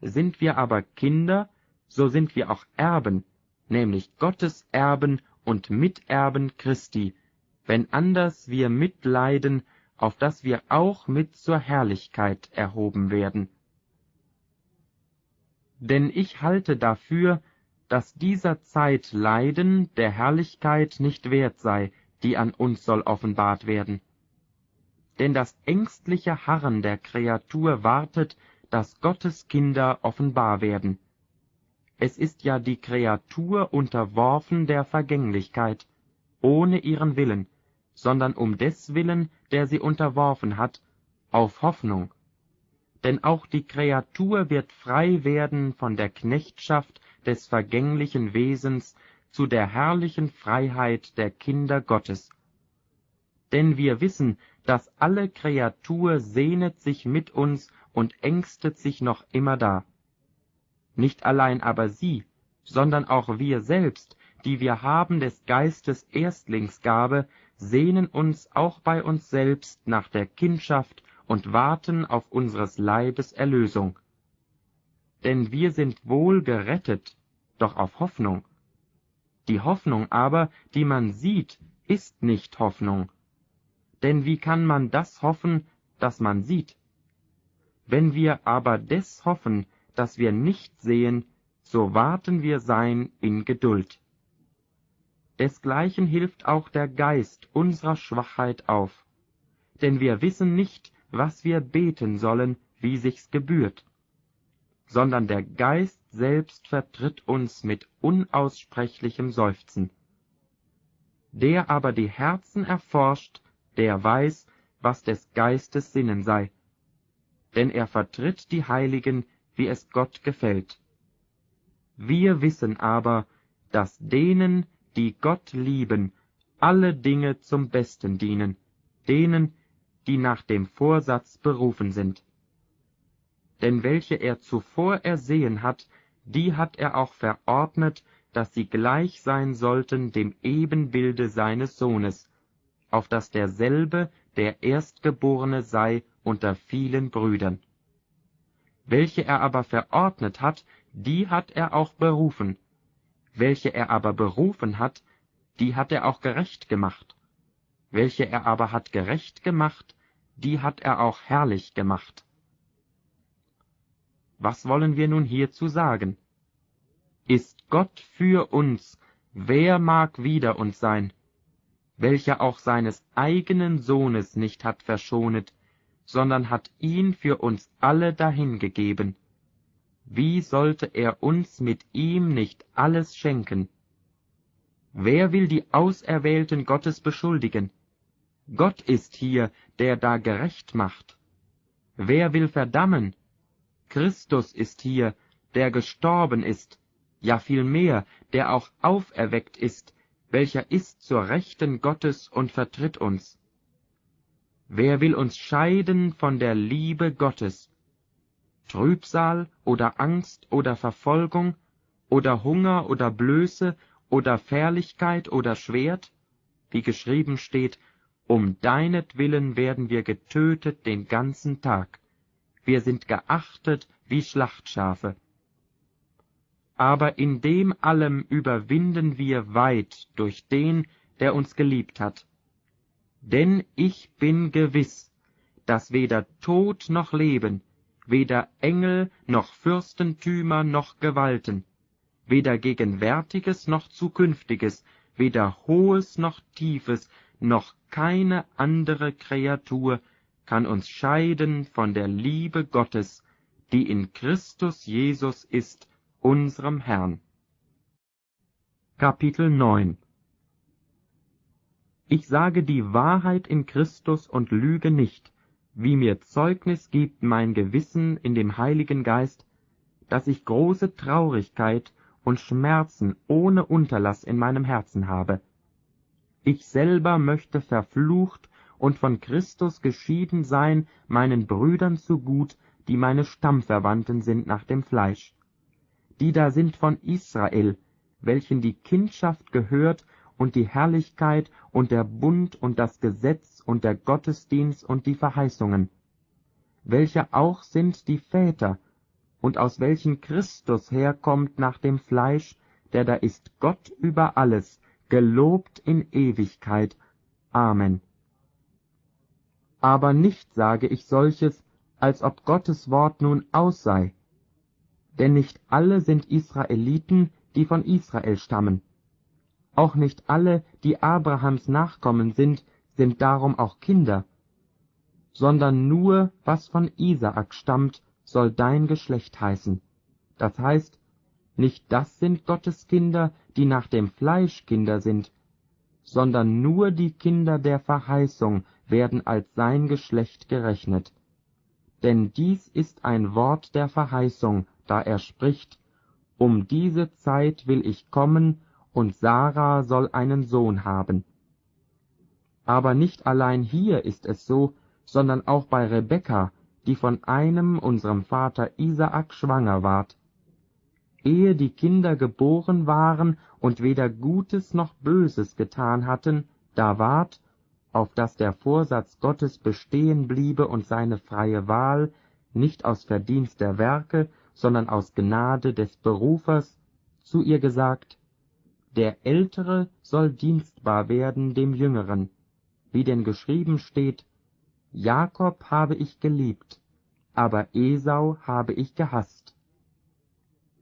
Sind wir aber Kinder, so sind wir auch Erben, nämlich Gottes Erben und Miterben Christi, wenn anders wir mitleiden, auf dass wir auch mit zur Herrlichkeit erhoben werden. Denn ich halte dafür, dass dieser Zeit Leiden der Herrlichkeit nicht wert sei, die an uns soll offenbart werden. Denn das ängstliche Harren der Kreatur wartet, dass Gottes Kinder offenbar werden. Es ist ja die Kreatur unterworfen der Vergänglichkeit, ohne ihren Willen, sondern um des Willen, der sie unterworfen hat, auf Hoffnung. Denn auch die Kreatur wird frei werden von der Knechtschaft des vergänglichen Wesens zu der herrlichen Freiheit der Kinder Gottes. Denn wir wissen, dass alle Kreatur sehnet sich mit uns und ängstet sich noch immerdar. Nicht allein aber sie, sondern auch wir selbst, die wir haben des Geistes Erstlingsgabe, sehnen uns auch bei uns selbst nach der Kindschaft und warten auf unseres Leibes Erlösung. Denn wir sind wohl gerettet, doch auf Hoffnung. Die Hoffnung aber, die man sieht, ist nicht Hoffnung. Denn wie kann man das hoffen, das man sieht? Wenn wir aber des hoffen, das wir nicht sehen, so warten wir sein in Geduld. Desgleichen hilft auch der Geist unserer Schwachheit auf, denn wir wissen nicht, was wir beten sollen, wie sich's gebührt, sondern der Geist selbst vertritt uns mit unaussprechlichem Seufzen. Der aber die Herzen erforscht, der weiß, was des Geistes Sinnen sei, denn er vertritt die Heiligen, wie es Gott gefällt. Wir wissen aber, dass denen, die Gott lieben, alle Dinge zum Besten dienen, denen, die nach dem Vorsatz berufen sind. Denn welche er zuvor ersehen hat, die hat er auch verordnet, dass sie gleich sein sollten dem Ebenbilde seines Sohnes, auf dass derselbe der Erstgeborene sei unter vielen Brüdern. Welche er aber verordnet hat, die hat er auch berufen. Welche er aber berufen hat, die hat er auch gerecht gemacht. Welche er aber hat gerecht gemacht, die hat er auch herrlich gemacht. Was wollen wir nun hierzu sagen? Ist Gott für uns, wer mag wider uns sein? Welcher auch seines eigenen Sohnes nicht hat verschonet, sondern hat ihn für uns alle dahingegeben. Wie sollte er uns mit ihm nicht alles schenken? Wer will die Auserwählten Gottes beschuldigen? Gott ist hier, der da gerecht macht. Wer will verdammen? Christus ist hier, der gestorben ist, ja vielmehr, der auch auferweckt ist, welcher ist zur Rechten Gottes und vertritt uns. Wer will uns scheiden von der Liebe Gottes? Trübsal oder Angst oder Verfolgung oder Hunger oder Blöße oder Fährlichkeit oder Schwert? Wie geschrieben steht, um deinetwillen werden wir getötet den ganzen Tag. Wir sind geachtet wie Schlachtschafe. Aber in dem allem überwinden wir weit durch den, der uns geliebt hat. Denn ich bin gewiss, dass weder Tod noch Leben, weder Engel noch Fürstentümer noch Gewalten, weder Gegenwärtiges noch Zukünftiges, weder Hohes noch Tiefes, noch keine andere Kreatur kann uns scheiden von der Liebe Gottes, die in Christus Jesus ist, unserem Herrn. Kapitel 9. Ich sage die Wahrheit in Christus und lüge nicht, wie mir Zeugnis gibt mein Gewissen in dem Heiligen Geist, dass ich große Traurigkeit und Schmerzen ohne Unterlass in meinem Herzen habe. Ich selber möchte verflucht und von Christus geschieden sein, meinen Brüdern zugut, die meine Stammverwandten sind nach dem Fleisch, die da sind von Israel, welchen die Kindschaft gehört und die Herrlichkeit und der Bund und das Gesetz und der Gottesdienst und die Verheißungen, welche auch sind die Väter, und aus welchen Christus herkommt nach dem Fleisch, der da ist Gott über alles, gelobt in Ewigkeit. Amen. Aber nicht sage ich solches, als ob Gottes Wort nun aus sei, denn nicht alle sind Israeliten, die von Israel stammen. Auch nicht alle, die Abrahams Nachkommen sind, sind darum auch Kinder, sondern nur, was von Isaak stammt, soll dein Geschlecht heißen. Das heißt, nicht das sind Gottes Kinder, die nach dem Fleisch Kinder sind, sondern nur die Kinder der Verheißung werden als sein Geschlecht gerechnet. Denn dies ist ein Wort der Verheißung, da er spricht, um diese Zeit will ich kommen, und Sarah soll einen Sohn haben. Aber nicht allein hier ist es so, sondern auch bei Rebekka, die von einem unserem Vater Isaak schwanger ward. Ehe die Kinder geboren waren und weder Gutes noch Böses getan hatten, da ward, auf dass der Vorsatz Gottes bestehen bliebe und seine freie Wahl, nicht aus Verdienst der Werke, sondern aus Gnade des Berufers, zu ihr gesagt, der Ältere soll dienstbar werden dem Jüngeren, wie denn geschrieben steht, Jakob habe ich geliebt, aber Esau habe ich gehasst.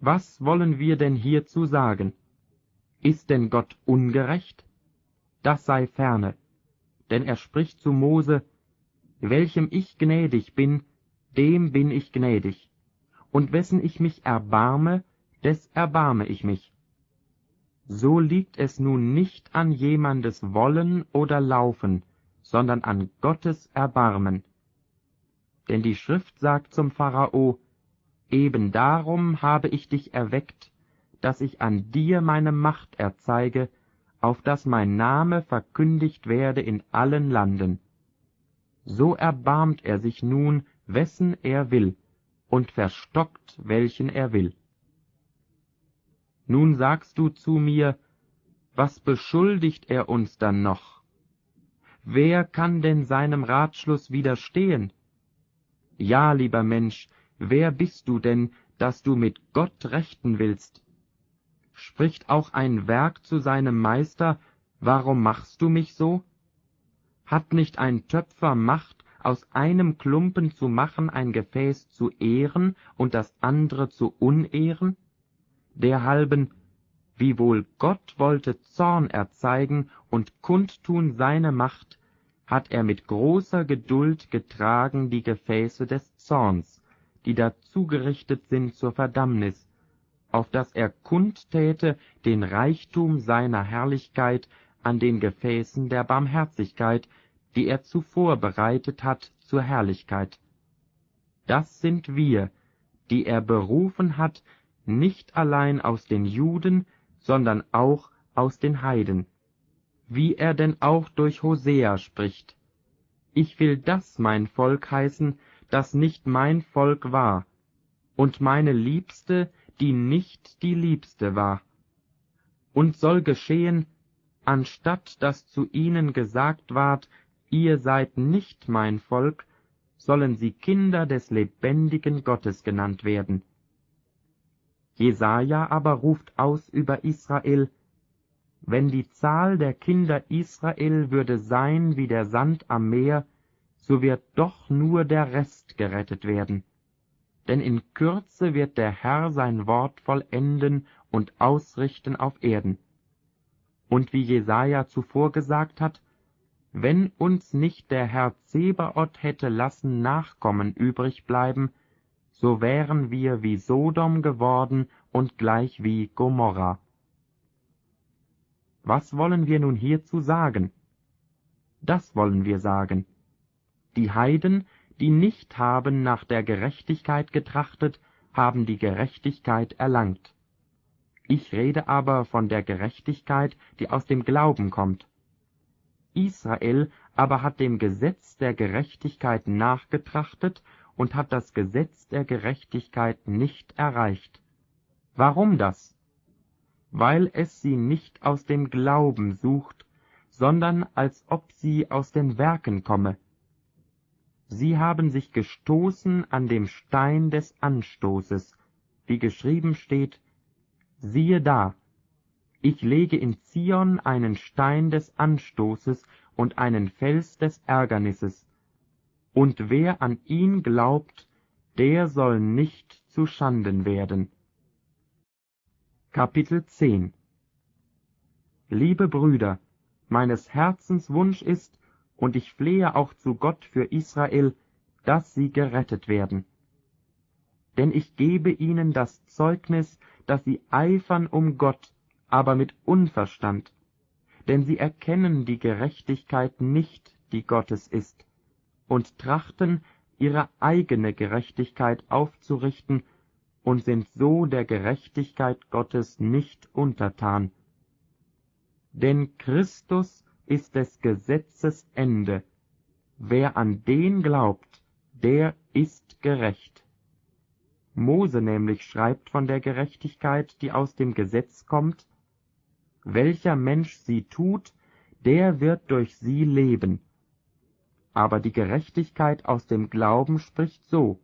Was wollen wir denn hierzu sagen? Ist denn Gott ungerecht? Das sei ferne, denn er spricht zu Mose, welchem ich gnädig bin, dem bin ich gnädig, und wessen ich mich erbarme, des erbarme ich mich. So liegt es nun nicht an jemandes Wollen oder Laufen, sondern an Gottes Erbarmen. Denn die Schrift sagt zum Pharao, eben darum habe ich dich erweckt, dass ich an dir meine Macht erzeige, auf dass mein Name verkündigt werde in allen Landen. So erbarmt er sich nun, wessen er will, und verstockt, welchen er will. Nun sagst du zu mir, was beschuldigt er uns dann noch? Wer kann denn seinem Ratschluss widerstehen? Ja, lieber Mensch, wer bist du denn, dass du mit Gott rechten willst? Spricht auch ein Werk zu seinem Meister, warum machst du mich so? Hat nicht ein Töpfer Macht, aus einem Klumpen zu machen, ein Gefäß zu ehren und das andere zu unehren? Derhalben, wiewohl Gott wollte Zorn erzeigen und kundtun seine Macht, hat er mit großer Geduld getragen die Gefäße des Zorns, die dazu gerichtet sind zur Verdammnis, auf dass er kundtäte den Reichtum seiner Herrlichkeit an den Gefäßen der Barmherzigkeit, die er zuvor bereitet hat zur Herrlichkeit. Das sind wir, die er berufen hat, nicht allein aus den Juden, sondern auch aus den Heiden, wie er denn auch durch Hosea spricht. Ich will das mein Volk heißen, das nicht mein Volk war, und meine Liebste, die nicht die Liebste war. Und soll geschehen, anstatt dass zu ihnen gesagt ward, ihr seid nicht mein Volk, sollen sie Kinder des lebendigen Gottes genannt werden. Jesaja aber ruft aus über Israel: Wenn die Zahl der Kinder Israel würde sein wie der Sand am Meer, so wird doch nur der Rest gerettet werden. Denn in Kürze wird der Herr sein Wort vollenden und ausrichten auf Erden. Und wie Jesaja zuvor gesagt hat: Wenn uns nicht der Herr Zebaoth hätte lassen Nachkommen übrig bleiben, so wären wir wie Sodom geworden und gleich wie Gomorra. Was wollen wir nun hierzu sagen? Das wollen wir sagen: Die Heiden, die nicht haben nach der Gerechtigkeit getrachtet, haben die Gerechtigkeit erlangt. Ich rede aber von der Gerechtigkeit, die aus dem Glauben kommt. Israel aber hat dem Gesetz der Gerechtigkeit nachgetrachtet und hat das Gesetz der Gerechtigkeit nicht erreicht. Warum das? Weil es sie nicht aus dem Glauben sucht, sondern als ob sie aus den Werken komme. Sie haben sich gestoßen an dem Stein des Anstoßes, wie geschrieben steht: Siehe da, ich lege in Zion einen Stein des Anstoßes und einen Fels des Ärgernisses, und wer an ihn glaubt, der soll nicht zu Schanden werden. Kapitel 10. Liebe Brüder, meines Herzens Wunsch ist, und ich flehe auch zu Gott für Israel, dass sie gerettet werden. Denn ich gebe ihnen das Zeugnis, dass sie eifern um Gott, aber mit Unverstand, denn sie erkennen die Gerechtigkeit nicht, die Gottes ist, und trachten, ihre eigene Gerechtigkeit aufzurichten, und sind so der Gerechtigkeit Gottes nicht untertan. Denn Christus ist des Gesetzes Ende. Wer an den glaubt, der ist gerecht. Mose nämlich schreibt von der Gerechtigkeit, die aus dem Gesetz kommt: Welcher Mensch sie tut, der wird durch sie leben. Aber die Gerechtigkeit aus dem Glauben spricht so: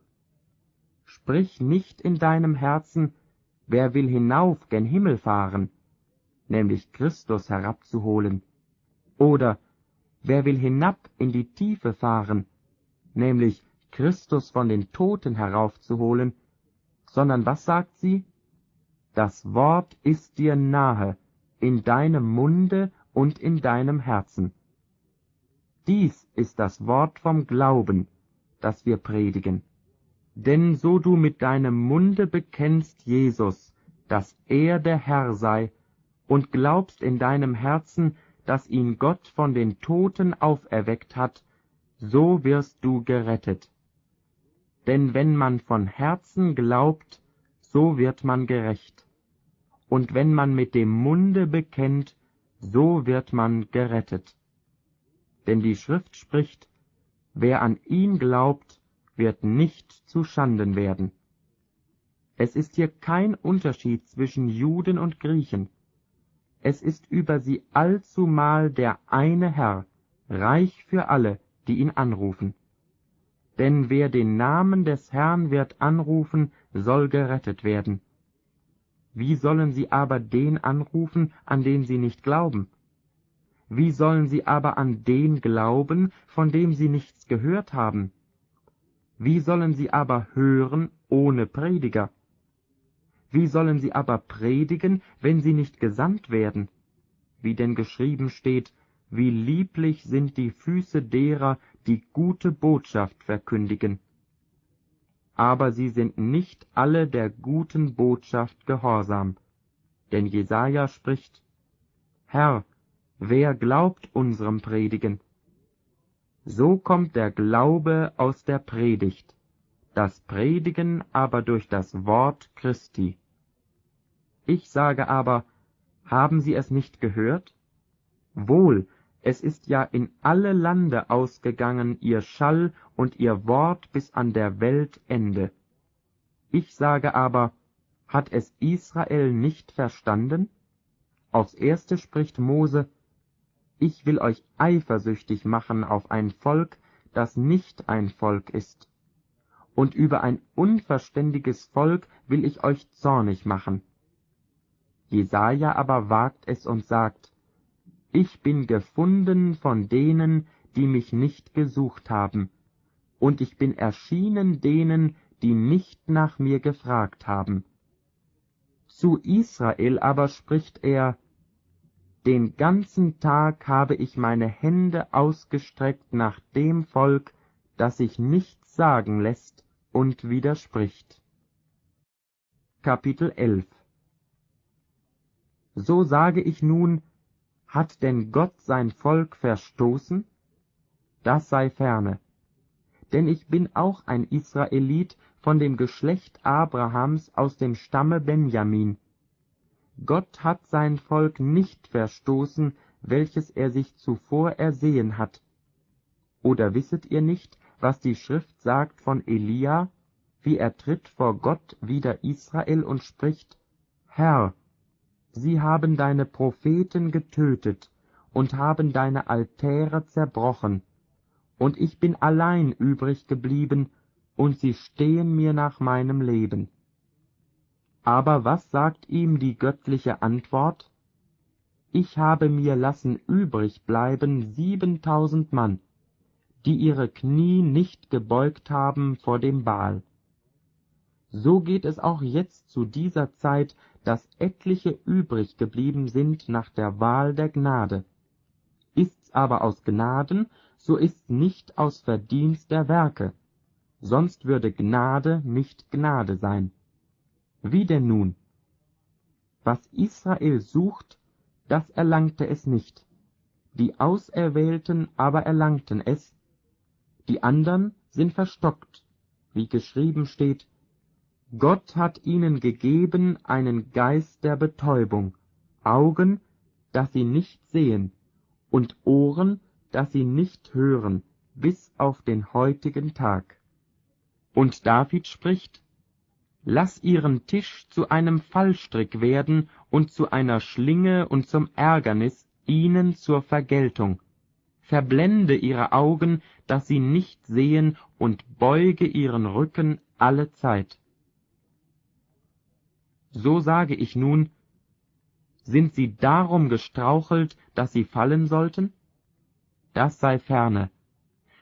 Sprich nicht in deinem Herzen, wer will hinauf gen Himmel fahren, nämlich Christus herabzuholen, oder wer will hinab in die Tiefe fahren, nämlich Christus von den Toten heraufzuholen, sondern was sagt sie? Das Wort ist dir nahe, in deinem Munde und in deinem Herzen. Dies ist das Wort vom Glauben, das wir predigen. Denn so du mit deinem Munde bekennst Jesus, dass er der Herr sei, und glaubst in deinem Herzen, dass ihn Gott von den Toten auferweckt hat, so wirst du gerettet. Denn wenn man von Herzen glaubt, so wird man gerecht. Und wenn man mit dem Munde bekennt, so wird man gerettet. Denn die Schrift spricht: Wer an ihn glaubt, wird nicht zu Schanden werden. Es ist hier kein Unterschied zwischen Juden und Griechen. Es ist über sie allzumal der eine Herr, reich für alle, die ihn anrufen. Denn wer den Namen des Herrn wird anrufen, soll gerettet werden. Wie sollen sie aber den anrufen, an den sie nicht glauben? Wie sollen sie aber an den glauben, von dem sie nichts gehört haben? Wie sollen sie aber hören ohne Prediger? Wie sollen sie aber predigen, wenn sie nicht gesandt werden? Wie denn geschrieben steht: Wie lieblich sind die Füße derer, die gute Botschaft verkündigen. Aber sie sind nicht alle der guten Botschaft gehorsam. Denn Jesaja spricht: Herr, wer glaubt unserem Predigen? So kommt der Glaube aus der Predigt, das Predigen aber durch das Wort Christi. Ich sage aber, haben Sie es nicht gehört? Wohl, es ist ja in alle Lande ausgegangen, Ihr Schall und Ihr Wort bis an der Weltende. Ich sage aber, hat es Israel nicht verstanden? Aufs Erste spricht Mose, ich will euch eifersüchtig machen auf ein Volk, das nicht ein Volk ist. Und über ein unverständiges Volk will ich euch zornig machen. Jesaja aber wagt es und sagt, ich bin gefunden von denen, die mich nicht gesucht haben, und ich bin erschienen denen, die nicht nach mir gefragt haben. Zu Israel aber spricht er, den ganzen Tag habe ich meine Hände ausgestreckt nach dem Volk, das sich nichts sagen lässt und widerspricht. Kapitel 11. So sage ich nun, hat denn Gott sein Volk verstoßen? Das sei ferne. Denn ich bin auch ein Israelit von dem Geschlecht Abrahams aus dem Stamme Benjamin. Gott hat sein Volk nicht verstoßen, welches er sich zuvor ersehen hat. Oder wisset ihr nicht, was die Schrift sagt von Elia, wie er tritt vor Gott wider Israel und spricht, Herr, sie haben deine Propheten getötet und haben deine Altäre zerbrochen, und ich bin allein übrig geblieben, und sie stehen mir nach meinem Leben. Aber was sagt ihm die göttliche Antwort? Ich habe mir lassen übrig bleiben 7000 Mann, die ihre Knie nicht gebeugt haben vor dem Baal. So geht es auch jetzt zu dieser Zeit, dass etliche übrig geblieben sind nach der Wahl der Gnade. Ist's aber aus Gnaden, so ist's nicht aus Verdienst der Werke, sonst würde Gnade nicht Gnade sein. Wie denn nun? Was Israel sucht, das erlangte es nicht, die Auserwählten aber erlangten es, die anderen sind verstockt, wie geschrieben steht, Gott hat ihnen gegeben einen Geist der Betäubung, Augen, dass sie nicht sehen, und Ohren, dass sie nicht hören, bis auf den heutigen Tag. Und David spricht, lass ihren Tisch zu einem Fallstrick werden und zu einer Schlinge und zum Ärgernis, ihnen zur Vergeltung. Verblende ihre Augen, dass sie nicht sehen, und beuge ihren Rücken alle Zeit. So sage ich nun, sind sie darum gestrauchelt, dass sie fallen sollten? Das sei ferne,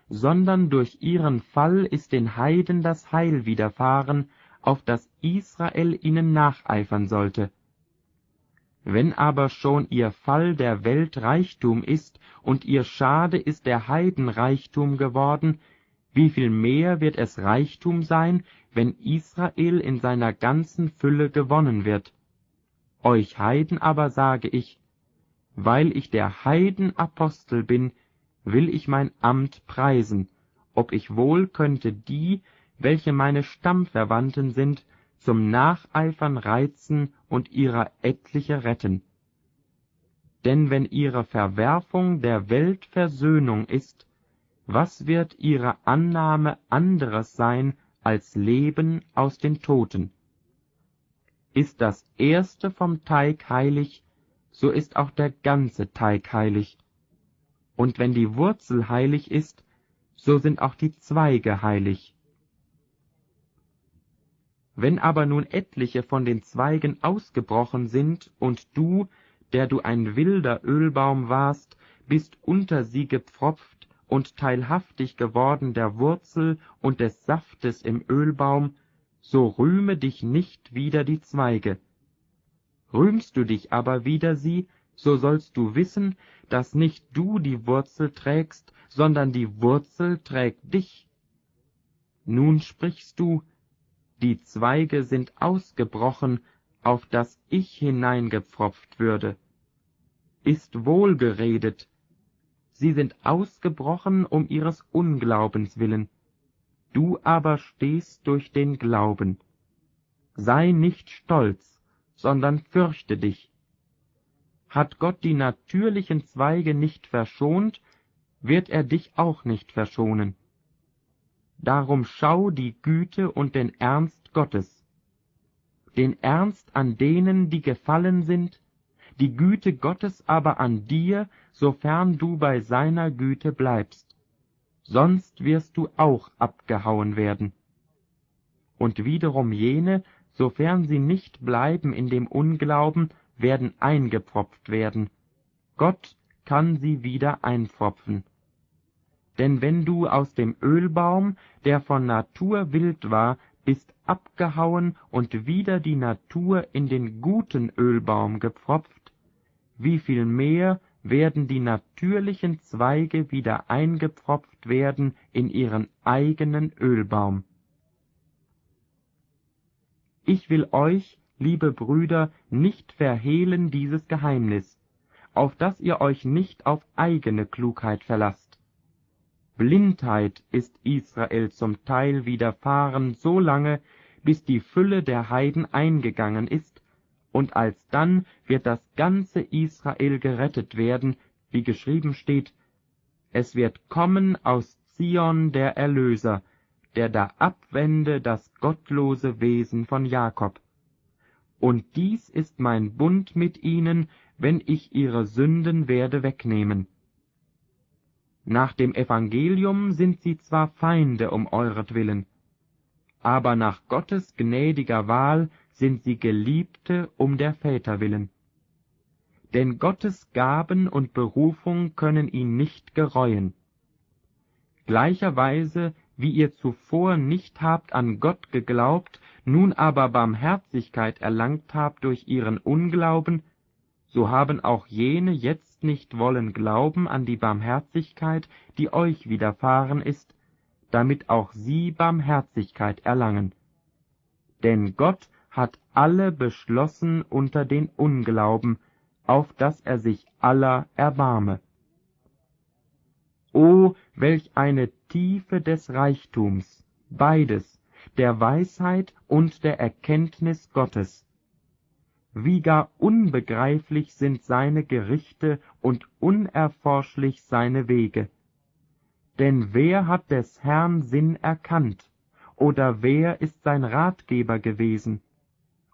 sondern durch ihren Fall ist den Heiden das Heil widerfahren, auf das Israel ihnen nacheifern sollte. Wenn aber schon ihr Fall der Welt Reichtum ist und ihr Schade ist der Heiden Reichtum geworden, wie viel mehr wird es Reichtum sein, wenn Israel in seiner ganzen Fülle gewonnen wird? Euch Heiden aber sage ich, weil ich der Heiden Apostel bin, will ich mein Amt preisen, ob ich wohl könnte die, welche meine Stammverwandten sind, zum Nacheifern reizen und ihrer etliche retten. Denn wenn ihre Verwerfung der Welt Versöhnung ist, was wird ihre Annahme anderes sein als Leben aus den Toten? Ist das Erste vom Teig heilig, so ist auch der ganze Teig heilig. Und wenn die Wurzel heilig ist, so sind auch die Zweige heilig. Wenn aber nun etliche von den Zweigen ausgebrochen sind, und du, der du ein wilder Ölbaum warst, bist unter sie gepfropft und teilhaftig geworden der Wurzel und des Saftes im Ölbaum, so rühme dich nicht wider die Zweige. Rühmst du dich aber wider sie, so sollst du wissen, dass nicht du die Wurzel trägst, sondern die Wurzel trägt dich. Nun sprichst du, die Zweige sind ausgebrochen, auf das ich hineingepfropft würde. Ist wohlgeredet. Sie sind ausgebrochen um ihres Unglaubens willen. Du aber stehst durch den Glauben. Sei nicht stolz, sondern fürchte dich. Hat Gott die natürlichen Zweige nicht verschont, wird er dich auch nicht verschonen. Darum schau die Güte und den Ernst Gottes, den Ernst an denen, die gefallen sind, die Güte Gottes aber an dir, sofern du bei seiner Güte bleibst, sonst wirst du auch abgehauen werden. Und wiederum jene, sofern sie nicht bleiben in dem Unglauben, werden eingepfropft werden. Gott kann sie wieder einpfropfen. Denn wenn du aus dem Ölbaum, der von Natur wild war, bist abgehauen und wieder die Natur in den guten Ölbaum gepfropft, wie viel mehr werden die natürlichen Zweige wieder eingepfropft werden in ihren eigenen Ölbaum. Ich will euch, liebe Brüder, nicht verhehlen dieses Geheimnis, auf das ihr euch nicht auf eigene Klugheit verlasst. Blindheit ist Israel zum Teil widerfahren so lange, bis die Fülle der Heiden eingegangen ist, und alsdann wird das ganze Israel gerettet werden, wie geschrieben steht, es wird kommen aus Zion der Erlöser, der da abwende das gottlose Wesen von Jakob. Und dies ist mein Bund mit ihnen, wenn ich ihre Sünden werde wegnehmen. Nach dem Evangelium sind sie zwar Feinde um euretwillen, aber nach Gottes gnädiger Wahl sind sie Geliebte um der Väter willen. Denn Gottes Gaben und Berufung können ihn nicht gereuen. Gleicherweise, wie ihr zuvor nicht habt an Gott geglaubt, nun aber Barmherzigkeit erlangt habt durch ihren Unglauben, so haben auch jene jetzt nicht wollen glauben an die Barmherzigkeit, die euch widerfahren ist, damit auch sie Barmherzigkeit erlangen. Denn Gott hat alle beschlossen unter den Unglauben, auf dass er sich aller erbarme. O, welch eine Tiefe des Reichtums, beides, der Weisheit und der Erkenntnis Gottes! Wie gar unbegreiflich sind seine Gerichte und unerforschlich seine Wege! Denn wer hat des Herrn Sinn erkannt, oder wer ist sein Ratgeber gewesen,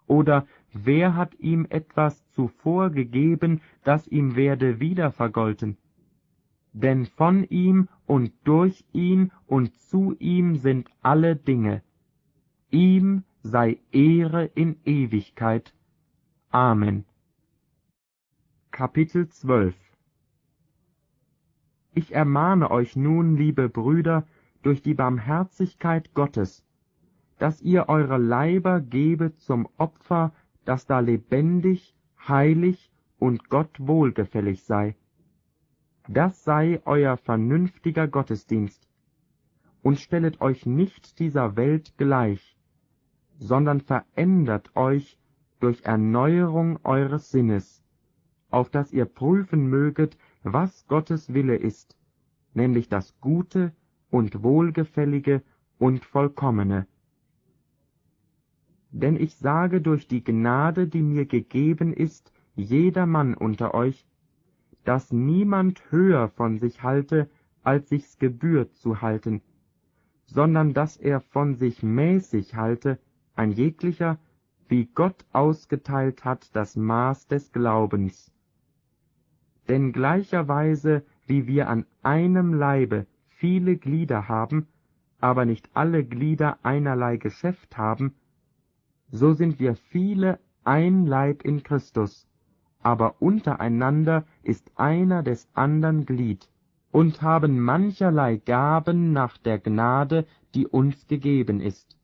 oder wer hat ihm etwas zuvor gegeben, das ihm werde wieder vergolten? Denn von ihm und durch ihn und zu ihm sind alle Dinge. Ihm sei Ehre in Ewigkeit. Amen. Kapitel 12. Ich ermahne euch nun, liebe Brüder, durch die Barmherzigkeit Gottes, dass ihr eure Leiber gebet zum Opfer, das da lebendig, heilig und Gott wohlgefällig sei. Das sei euer vernünftiger Gottesdienst, und stellet euch nicht dieser Welt gleich, sondern verändert euch durch Erneuerung eures Sinnes, auf dass ihr prüfen möget, was Gottes Wille ist, nämlich das Gute und Wohlgefällige und Vollkommene. Denn ich sage durch die Gnade, die mir gegeben ist, jedermann unter euch, dass niemand höher von sich halte, als sich's gebührt zu halten, sondern dass er von sich mäßig halte, ein jeglicher, wie Gott ausgeteilt hat das Maß des Glaubens. Denn gleicherweise, wie wir an einem Leibe viele Glieder haben, aber nicht alle Glieder einerlei Geschäft haben, so sind wir viele ein Leib in Christus, aber untereinander ist einer des andern Glied, und haben mancherlei Gaben nach der Gnade, die uns gegeben ist.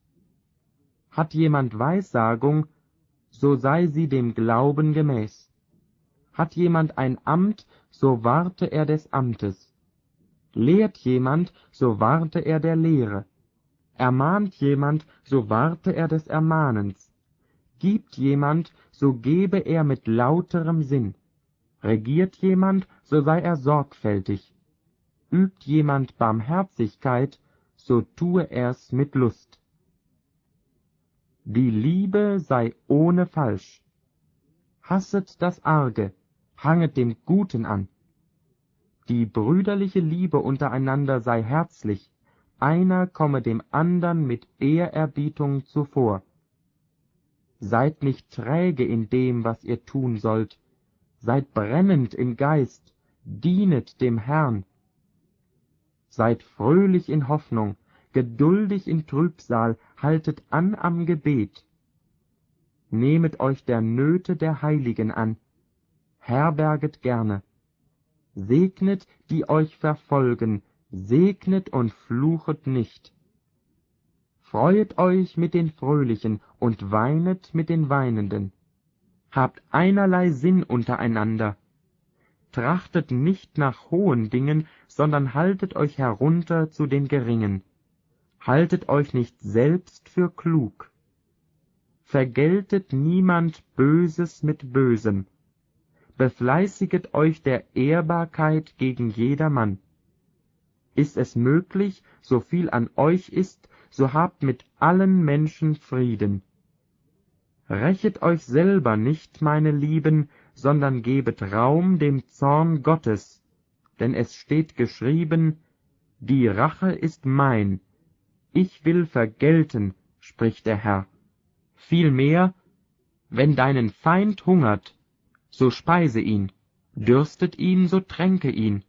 Hat jemand Weissagung, so sei sie dem Glauben gemäß. Hat jemand ein Amt, so warte er des Amtes. Lehrt jemand, so warte er der Lehre. Ermahnt jemand, so warte er des Ermahnens. Gibt jemand, so gebe er mit lauterem Sinn. Regiert jemand, so sei er sorgfältig. Übt jemand Barmherzigkeit, so tue er's mit Lust. Die Liebe sei ohne Falsch, Hasset das Arge, hanget dem Guten an. Die brüderliche Liebe untereinander sei herzlich, einer komme dem andern mit Ehrerbietung zuvor. Seid nicht träge in dem, was ihr tun sollt, seid brennend im Geist, dienet dem Herrn. Seid fröhlich in Hoffnung, geduldig in Trübsal, haltet an am Gebet. Nehmet euch der Nöte der Heiligen an, herberget gerne. Segnet, die euch verfolgen, segnet und fluchet nicht. Freuet euch mit den Fröhlichen und weinet mit den Weinenden. Habt einerlei Sinn untereinander. Trachtet nicht nach hohen Dingen, sondern haltet euch herunter zu den Geringen. Haltet euch nicht selbst für klug. Vergeltet niemand Böses mit Bösem. Befleißiget euch der Ehrbarkeit gegen jedermann. Ist es möglich, so viel an euch ist, so habt mit allen Menschen Frieden. Rächet euch selber nicht, meine Lieben, sondern gebet Raum dem Zorn Gottes, denn es steht geschrieben, die Rache ist mein, ich will vergelten, spricht der Herr. Vielmehr, wenn deinen Feind hungert, so speise ihn, dürstet ihn, so tränke ihn.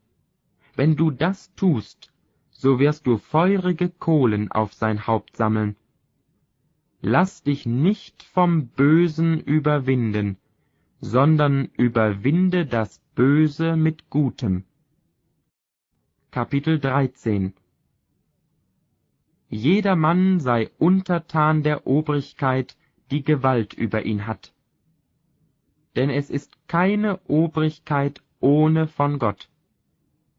Wenn du das tust, so wirst du feurige Kohlen auf sein Haupt sammeln. Lass dich nicht vom Bösen überwinden, sondern überwinde das Böse mit Gutem. Kapitel 13. Jedermann sei untertan der Obrigkeit, die Gewalt über ihn hat. Denn es ist keine Obrigkeit ohne von Gott.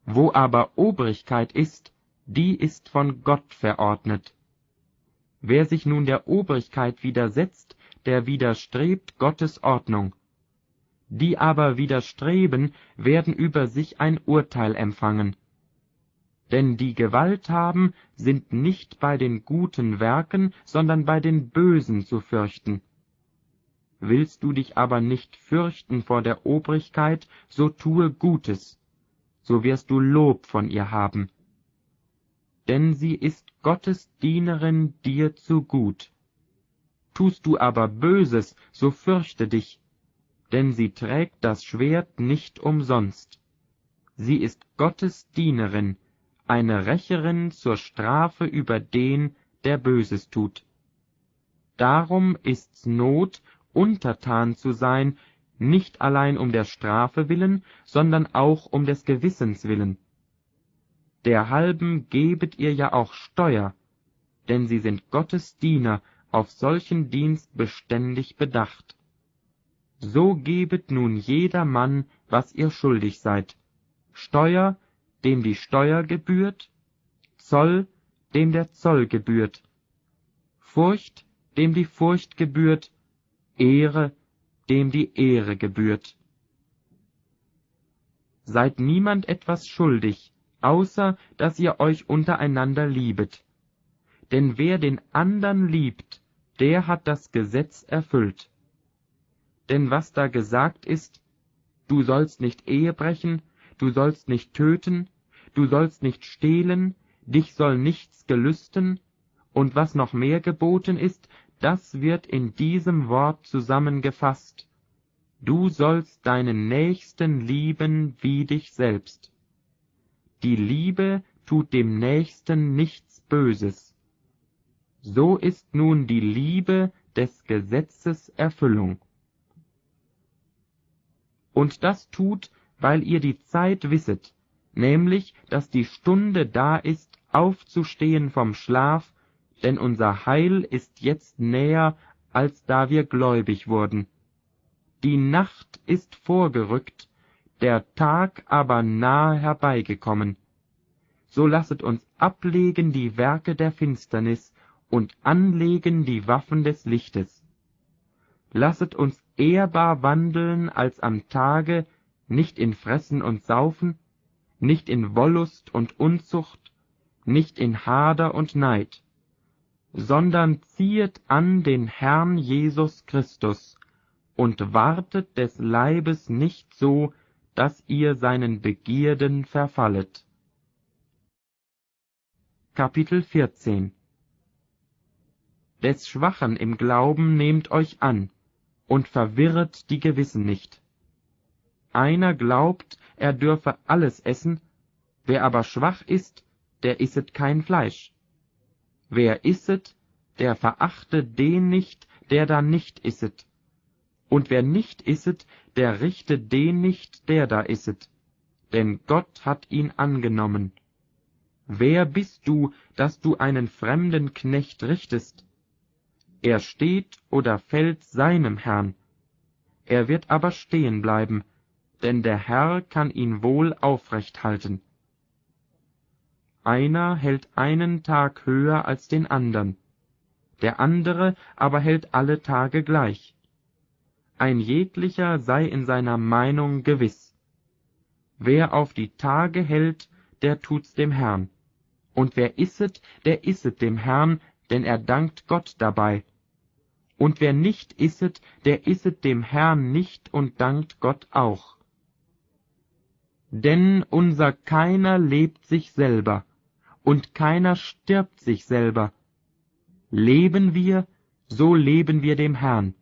Wo aber Obrigkeit ist, die ist von Gott verordnet. Wer sich nun der Obrigkeit widersetzt, der widerstrebt Gottes Ordnung. Die aber widerstreben, werden über sich ein Urteil empfangen. Denn die Gewalt haben, sind nicht bei den guten Werken, sondern bei den Bösen zu fürchten. Willst du dich aber nicht fürchten vor der Obrigkeit, so tue Gutes, so wirst du Lob von ihr haben. Denn sie ist Gottes Dienerin dir zu gut. Tust du aber Böses, so fürchte dich, denn sie trägt das Schwert nicht umsonst. Sie ist Gottes Dienerin, eine Rächerin zur Strafe über den, der Böses tut. Darum ist's Not, untertan zu sein, nicht allein um der Strafe willen, sondern auch um des Gewissens willen. Derhalben gebet ihr ja auch Steuer, denn sie sind Gottes Diener, auf solchen Dienst beständig bedacht. So gebet nun jedermann, was ihr schuldig seid: Steuer, dem die Steuer gebührt, Zoll, dem der Zoll gebührt, Furcht, dem die Furcht gebührt, Ehre, dem die Ehre gebührt. Seid niemand etwas schuldig, außer dass ihr euch untereinander liebet. Denn wer den andern liebt, der hat das Gesetz erfüllt. Denn was da gesagt ist, du sollst nicht Ehe brechen, du sollst nicht töten, du sollst nicht stehlen, dich soll nichts gelüsten, und was noch mehr geboten ist, das wird in diesem Wort zusammengefasst: Du sollst deinen Nächsten lieben wie dich selbst. Die Liebe tut dem Nächsten nichts Böses. So ist nun die Liebe des Gesetzes Erfüllung. Und das tut, weil ihr die Zeit wisset, nämlich, dass die Stunde da ist, aufzustehen vom Schlaf, denn unser Heil ist jetzt näher, als da wir gläubig wurden. Die Nacht ist vorgerückt, der Tag aber nahe herbeigekommen. So lasset uns ablegen die Werke der Finsternis und anlegen die Waffen des Lichtes. Lasset uns ehrbar wandeln als am Tage, nicht in Fressen und Saufen, nicht in Wollust und Unzucht, nicht in Hader und Neid, sondern ziehet an den Herrn Jesus Christus und wartet des Leibes nicht so, dass ihr seinen Begierden verfallet. Kapitel 14 Des Schwachen im Glauben nehmt euch an und verwirret die Gewissen nicht. Einer glaubt, er dürfe alles essen, wer aber schwach ist, der isset kein Fleisch. Wer isset, der verachte den nicht, der da nicht isset. Und wer nicht isset, der richte den nicht, der da isset. Denn Gott hat ihn angenommen. Wer bist du, dass du einen fremden Knecht richtest? Er steht oder fällt seinem Herrn. Er wird aber stehen bleiben, denn der Herr kann ihn wohl aufrecht halten. Einer hält einen Tag höher als den andern, der andere aber hält alle Tage gleich. Ein jeglicher sei in seiner Meinung gewiss. Wer auf die Tage hält, der tut's dem Herrn. Und wer isset, der isset dem Herrn, denn er dankt Gott dabei. Und wer nicht isset, der isset dem Herrn nicht und dankt Gott auch. Denn unser keiner lebt sich selber, und keiner stirbt sich selber. Leben wir, so leben wir dem Herrn.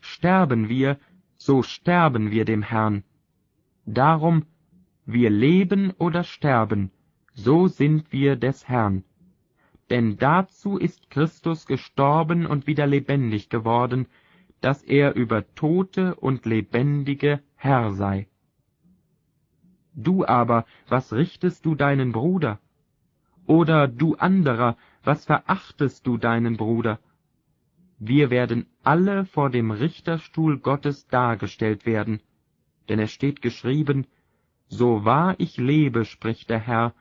Sterben wir, so sterben wir dem Herrn. Darum, wir leben oder sterben, so sind wir des Herrn. Denn dazu ist Christus gestorben und wieder lebendig geworden, dass er über Tote und Lebendige Herr sei. Du aber, was richtest du deinen Bruder? Oder du anderer, was verachtest du deinen Bruder? Wir werden alle vor dem Richterstuhl Gottes dargestellt werden, denn es steht geschrieben, »So wahr ich lebe, spricht der Herr,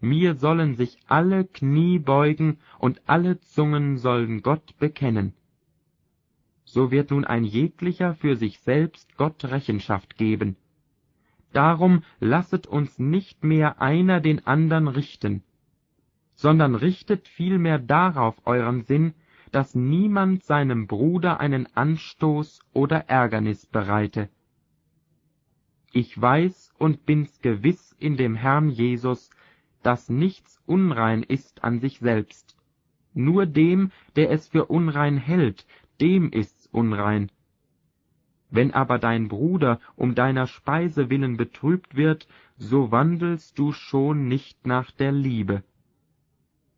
mir sollen sich alle Knie beugen, und alle Zungen sollen Gott bekennen.« So wird nun ein jeglicher für sich selbst Gott Rechenschaft geben. Darum lasset uns nicht mehr einer den anderen richten, sondern richtet vielmehr darauf euren Sinn, dass niemand seinem Bruder einen Anstoß oder Ärgernis bereite. Ich weiß und bin's gewiss in dem Herrn Jesus, dass nichts unrein ist an sich selbst. Nur dem, der es für unrein hält, dem ist's unrein. Wenn aber dein Bruder um deiner Speise willen betrübt wird, so wandelst du schon nicht nach der Liebe.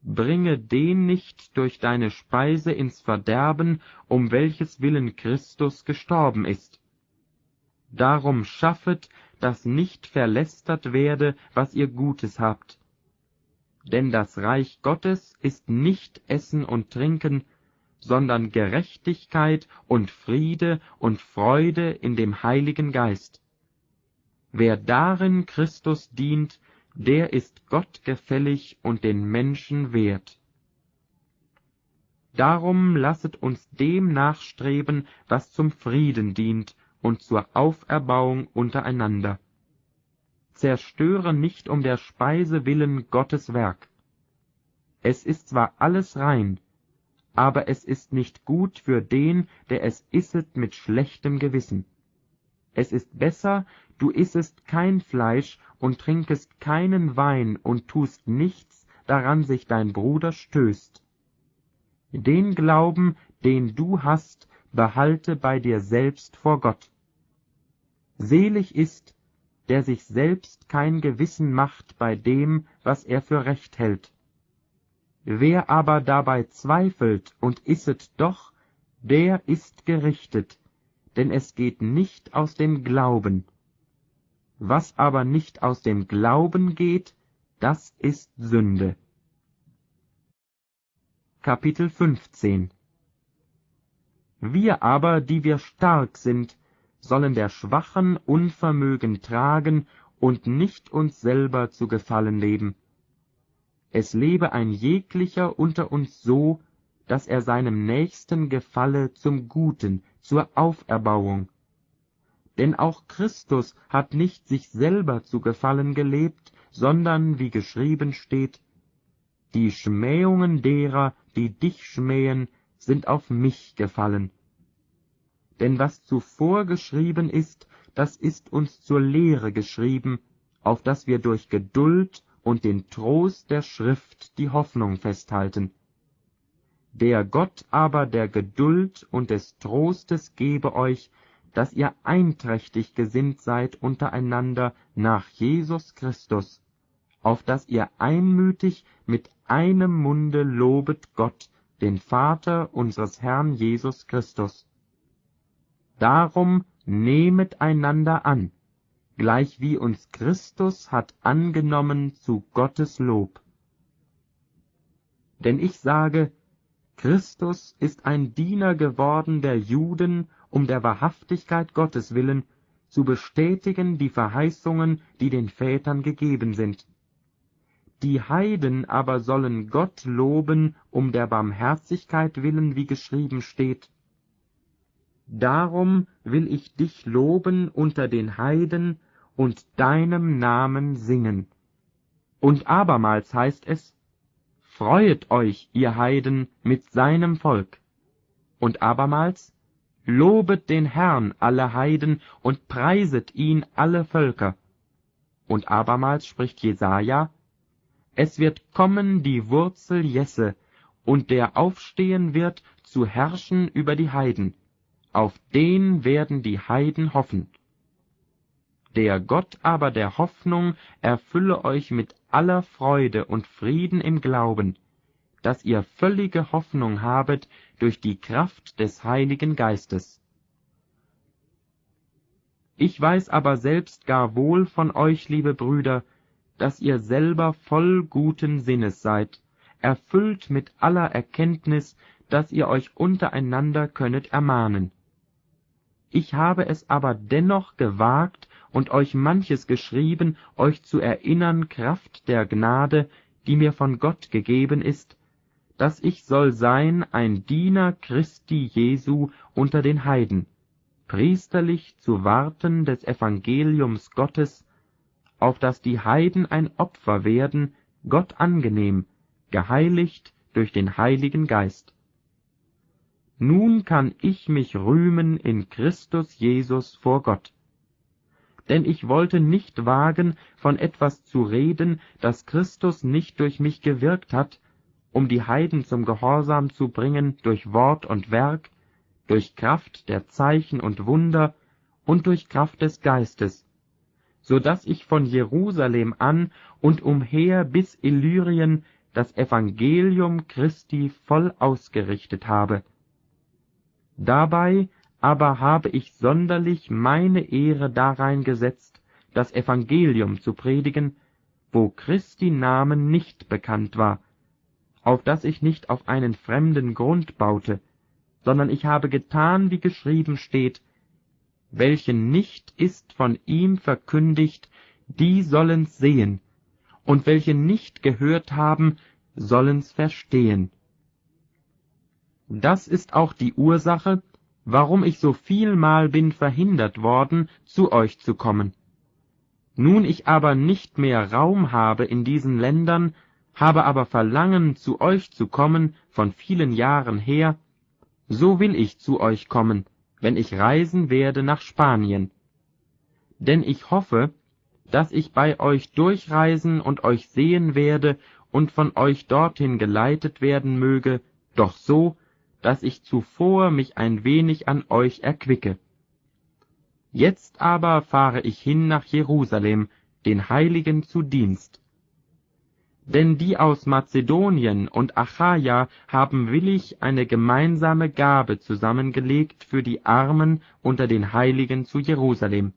Bringe den nicht durch deine Speise ins Verderben, um welches willen Christus gestorben ist. Darum schaffet, dass nicht verlästert werde, was ihr Gutes habt. Denn das Reich Gottes ist nicht Essen und Trinken, sondern Gerechtigkeit und Friede und Freude in dem Heiligen Geist. Wer darin Christus dient, der ist Gott gefällig und den Menschen wert. Darum lasset uns dem nachstreben, was zum Frieden dient und zur Auferbauung untereinander. Zerstöre nicht um der Speise willen Gottes Werk. Es ist zwar alles rein, aber es ist nicht gut für den, der es isset mit schlechtem Gewissen. Es ist besser, du issest kein Fleisch und trinkest keinen Wein und tust nichts, daran sich dein Bruder stößt. Den Glauben, den du hast, behalte bei dir selbst vor Gott. Selig ist, der sich selbst kein Gewissen macht bei dem, was er für recht hält. Wer aber dabei zweifelt und isset doch, der ist gerichtet, denn es geht nicht aus dem Glauben. Was aber nicht aus dem Glauben geht, das ist Sünde. Kapitel 15 Wir aber, die wir stark sind, sollen der Schwachen Unvermögen tragen und nicht uns selber zu Gefallen leben. Es lebe ein jeglicher unter uns so, dass er seinem Nächsten gefalle zum Guten, zur Auferbauung. Denn auch Christus hat nicht sich selber zu Gefallen gelebt, sondern, wie geschrieben steht, »Die Schmähungen derer, die dich schmähen, sind auf mich gefallen.« Denn was zuvor geschrieben ist, das ist uns zur Lehre geschrieben, auf dass wir durch Geduld und den Trost der Schrift die Hoffnung festhalten. Der Gott aber der Geduld und des Trostes gebe euch, dass ihr einträchtig gesinnt seid untereinander nach Jesus Christus, auf dass ihr einmütig mit einem Munde lobet Gott, den Vater unseres Herrn Jesus Christus. Darum nehmet einander an, gleichwie uns Christus hat angenommen zu Gottes Lob. Denn ich sage, Christus ist ein Diener geworden der Juden, um der Wahrhaftigkeit Gottes willen, zu bestätigen die Verheißungen, die den Vätern gegeben sind. Die Heiden aber sollen Gott loben, um der Barmherzigkeit willen, wie geschrieben steht. Darum will ich dich loben unter den Heiden und deinem Namen singen. Und abermals heißt es, Freuet euch, ihr Heiden, mit seinem Volk. Und abermals, Lobet den Herrn, alle Heiden, und preiset ihn, alle Völker. Und abermals spricht Jesaja, Es wird kommen die Wurzel Jesse, und der aufstehen wird, zu herrschen über die Heiden. Auf den werden die Heiden hoffen. Der Gott aber der Hoffnung erfülle euch mit aller Freude und Frieden im Glauben, dass ihr völlige Hoffnung habet durch die Kraft des Heiligen Geistes. Ich weiß aber selbst gar wohl von euch, liebe Brüder, dass ihr selber voll guten Sinnes seid, erfüllt mit aller Erkenntnis, dass ihr euch untereinander könnet ermahnen. Ich habe es aber dennoch gewagt und euch manches geschrieben, euch zu erinnern, Kraft der Gnade, die mir von Gott gegeben ist, dass ich soll sein ein Diener Christi Jesu unter den Heiden, priesterlich zu warten des Evangeliums Gottes, auf dass die Heiden ein Opfer werden, Gott angenehm, geheiligt durch den Heiligen Geist. Nun kann ich mich rühmen in Christus Jesus vor Gott. Denn ich wollte nicht wagen, von etwas zu reden, das Christus nicht durch mich gewirkt hat, um die Heiden zum Gehorsam zu bringen durch Wort und Werk, durch Kraft der Zeichen und Wunder und durch Kraft des Geistes, so dass ich von Jerusalem an und umher bis Illyrien das Evangelium Christi voll ausgerichtet habe. Dabei aber habe ich sonderlich meine Ehre darein gesetzt, das Evangelium zu predigen, wo Christi Namen nicht bekannt war, auf dass ich nicht auf einen fremden Grund baute, sondern ich habe getan, wie geschrieben steht, welchen nicht ist von ihm verkündigt, die sollen's sehen, und welche nicht gehört haben, sollen's verstehen. Das ist auch die Ursache, warum ich so vielmal bin verhindert worden, zu euch zu kommen. Nun ich aber nicht mehr Raum habe in diesen Ländern, habe aber Verlangen, zu euch zu kommen, von vielen Jahren her, so will ich zu euch kommen, wenn ich reisen werde nach Spanien. Denn ich hoffe, dass ich bei euch durchreisen und euch sehen werde und von euch dorthin geleitet werden möge, doch so, dass ich zuvor mich ein wenig an euch erquicke. Jetzt aber fahre ich hin nach Jerusalem, den Heiligen zu Dienst. Denn die aus Mazedonien und Achaia haben willig eine gemeinsame Gabe zusammengelegt für die Armen unter den Heiligen zu Jerusalem.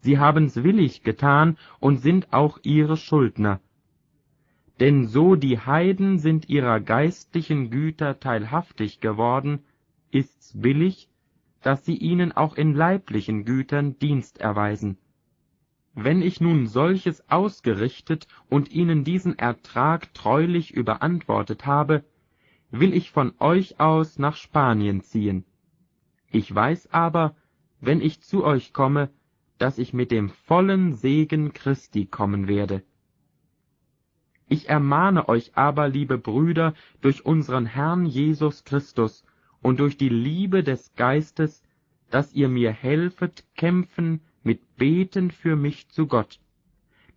Sie haben's willig getan und sind auch ihre Schuldner. Denn so die Heiden sind ihrer geistlichen Güter teilhaftig geworden, ist's billig, dass sie ihnen auch in leiblichen Gütern Dienst erweisen. Wenn ich nun solches ausgerichtet und ihnen diesen Ertrag treulich überantwortet habe, will ich von euch aus nach Spanien ziehen. Ich weiß aber, wenn ich zu euch komme, dass ich mit dem vollen Segen Christi kommen werde. Ich ermahne euch aber, liebe Brüder, durch unseren Herrn Jesus Christus und durch die Liebe des Geistes, dass ihr mir helfet, kämpfen mit Beten für mich zu Gott,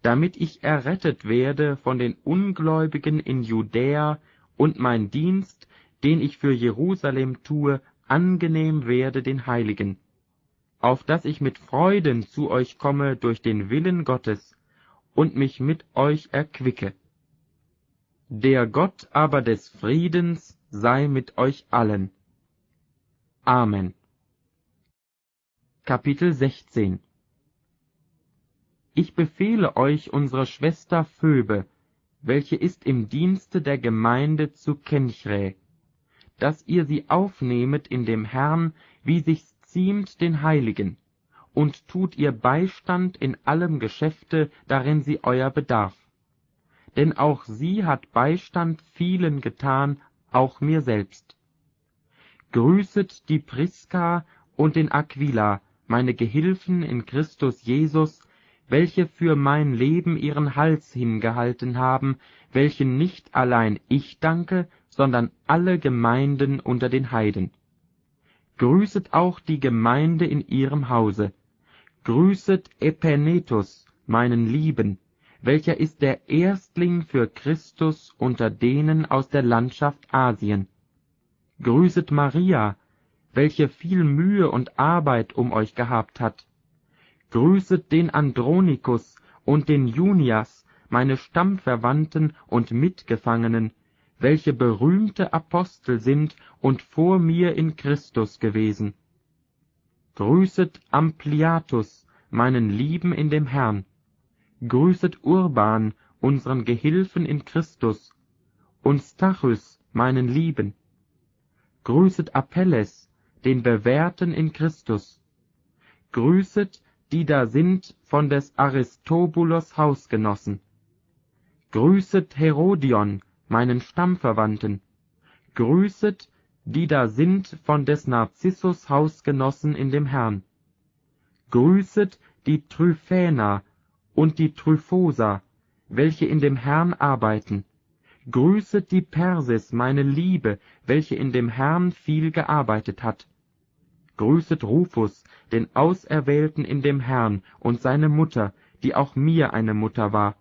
damit ich errettet werde von den Ungläubigen in Judäa und mein Dienst, den ich für Jerusalem tue, angenehm werde den Heiligen, auf dass ich mit Freuden zu euch komme durch den Willen Gottes und mich mit euch erquicke. Der Gott aber des Friedens sei mit euch allen. Amen. Kapitel 16. Ich befehle euch unsere Schwester Phöbe, welche ist im Dienste der Gemeinde zu Kenchrae, dass ihr sie aufnehmet in dem Herrn, wie sich's ziemt den Heiligen, und tut ihr Beistand in allem Geschäfte, darin sie euer bedarf. Denn auch sie hat Beistand vielen getan, auch mir selbst. Grüßet die Priska und den Aquila, meine Gehilfen in Christus Jesus, welche für mein Leben ihren Hals hingehalten haben, welchen nicht allein ich danke, sondern alle Gemeinden unter den Heiden. Grüßet auch die Gemeinde in ihrem Hause. Grüßet Epaenetus, meinen Lieben, welcher ist der Erstling für Christus unter denen aus der Landschaft Asien. Grüßet Maria, welche viel Mühe und Arbeit um euch gehabt hat. Grüßet den Andronikus und den Junias, meine Stammverwandten und Mitgefangenen, welche berühmte Apostel sind und vor mir in Christus gewesen. Grüßet Ampliatus, meinen Lieben in dem Herrn. Grüßet Urban, unseren Gehilfen in Christus, und Stachys, meinen Lieben. Grüßet Apelles, den Bewährten in Christus. Grüßet, die da sind, von des Aristobulos Hausgenossen. Grüßet Herodion, meinen Stammverwandten. Grüßet, die da sind, von des Narzissus Hausgenossen in dem Herrn. Grüßet die Tryphäner und die Tryphosa, welche in dem Herrn arbeiten. Grüßet die Persis, meine Liebe, welche in dem Herrn viel gearbeitet hat. Grüßet Rufus, den Auserwählten in dem Herrn, und seine Mutter, die auch mir eine Mutter war.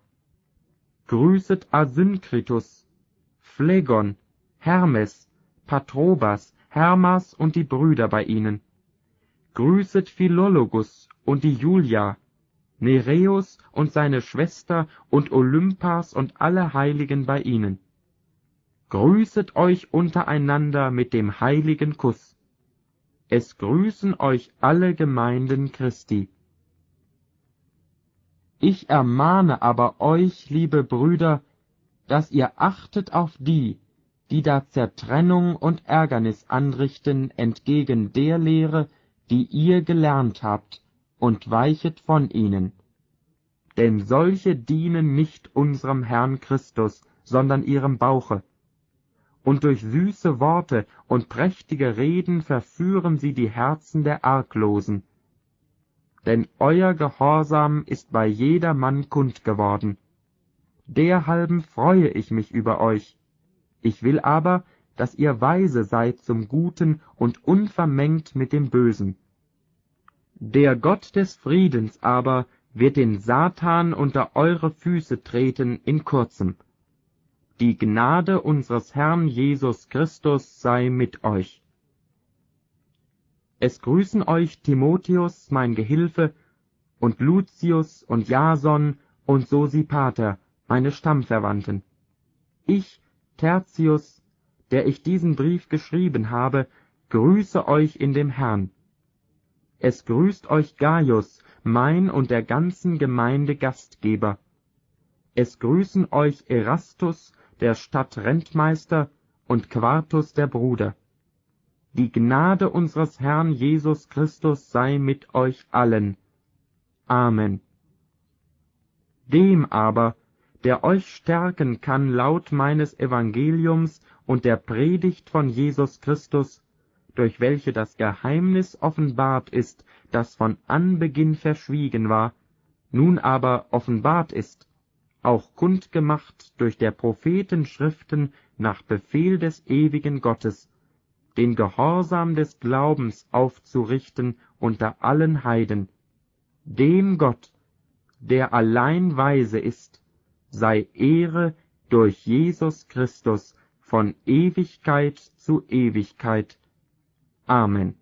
Grüßet Asynkritus, Phlegon, Hermes, Patrobas, Hermas und die Brüder bei ihnen. Grüßet Philologus und die Julia, Nereus und seine Schwester und Olympas und alle Heiligen bei ihnen. Grüßet euch untereinander mit dem heiligen Kuss. Es grüßen euch alle Gemeinden Christi. Ich ermahne aber euch, liebe Brüder, dass ihr achtet auf die, die da Zertrennung und Ärgernis anrichten entgegen der Lehre, die ihr gelernt habt, und weichet von ihnen. Denn solche dienen nicht unserem Herrn Christus, sondern ihrem Bauche. Und durch süße Worte und prächtige Reden verführen sie die Herzen der Arglosen. Denn euer Gehorsam ist bei jedermann kund geworden. Derhalben freue ich mich über euch. Ich will aber, dass ihr weise seid zum Guten und unvermengt mit dem Bösen. Der Gott des Friedens aber wird den Satan unter eure Füße treten in kurzem. Die Gnade unseres Herrn Jesus Christus sei mit euch. Es grüßen euch Timotheus, mein Gehilfe, und Lucius und Jason und Sosipater, meine Stammverwandten. Ich, Tertius, der ich diesen Brief geschrieben habe, grüße euch in dem Herrn. Es grüßt euch Gaius, mein und der ganzen Gemeinde Gastgeber. Es grüßen euch Erastus, der Stadtrentmeister, und Quartus, der Bruder. Die Gnade unseres Herrn Jesus Christus sei mit euch allen. Amen. Dem aber, der euch stärken kann laut meines Evangeliums und der Predigt von Jesus Christus, durch welche das Geheimnis offenbart ist, das von Anbeginn verschwiegen war, nun aber offenbart ist, auch kundgemacht durch der Prophetenschriften nach Befehl des ewigen Gottes, den Gehorsam des Glaubens aufzurichten unter allen Heiden. Dem Gott, der allein weise ist, sei Ehre durch Jesus Christus von Ewigkeit zu Ewigkeit. Amen.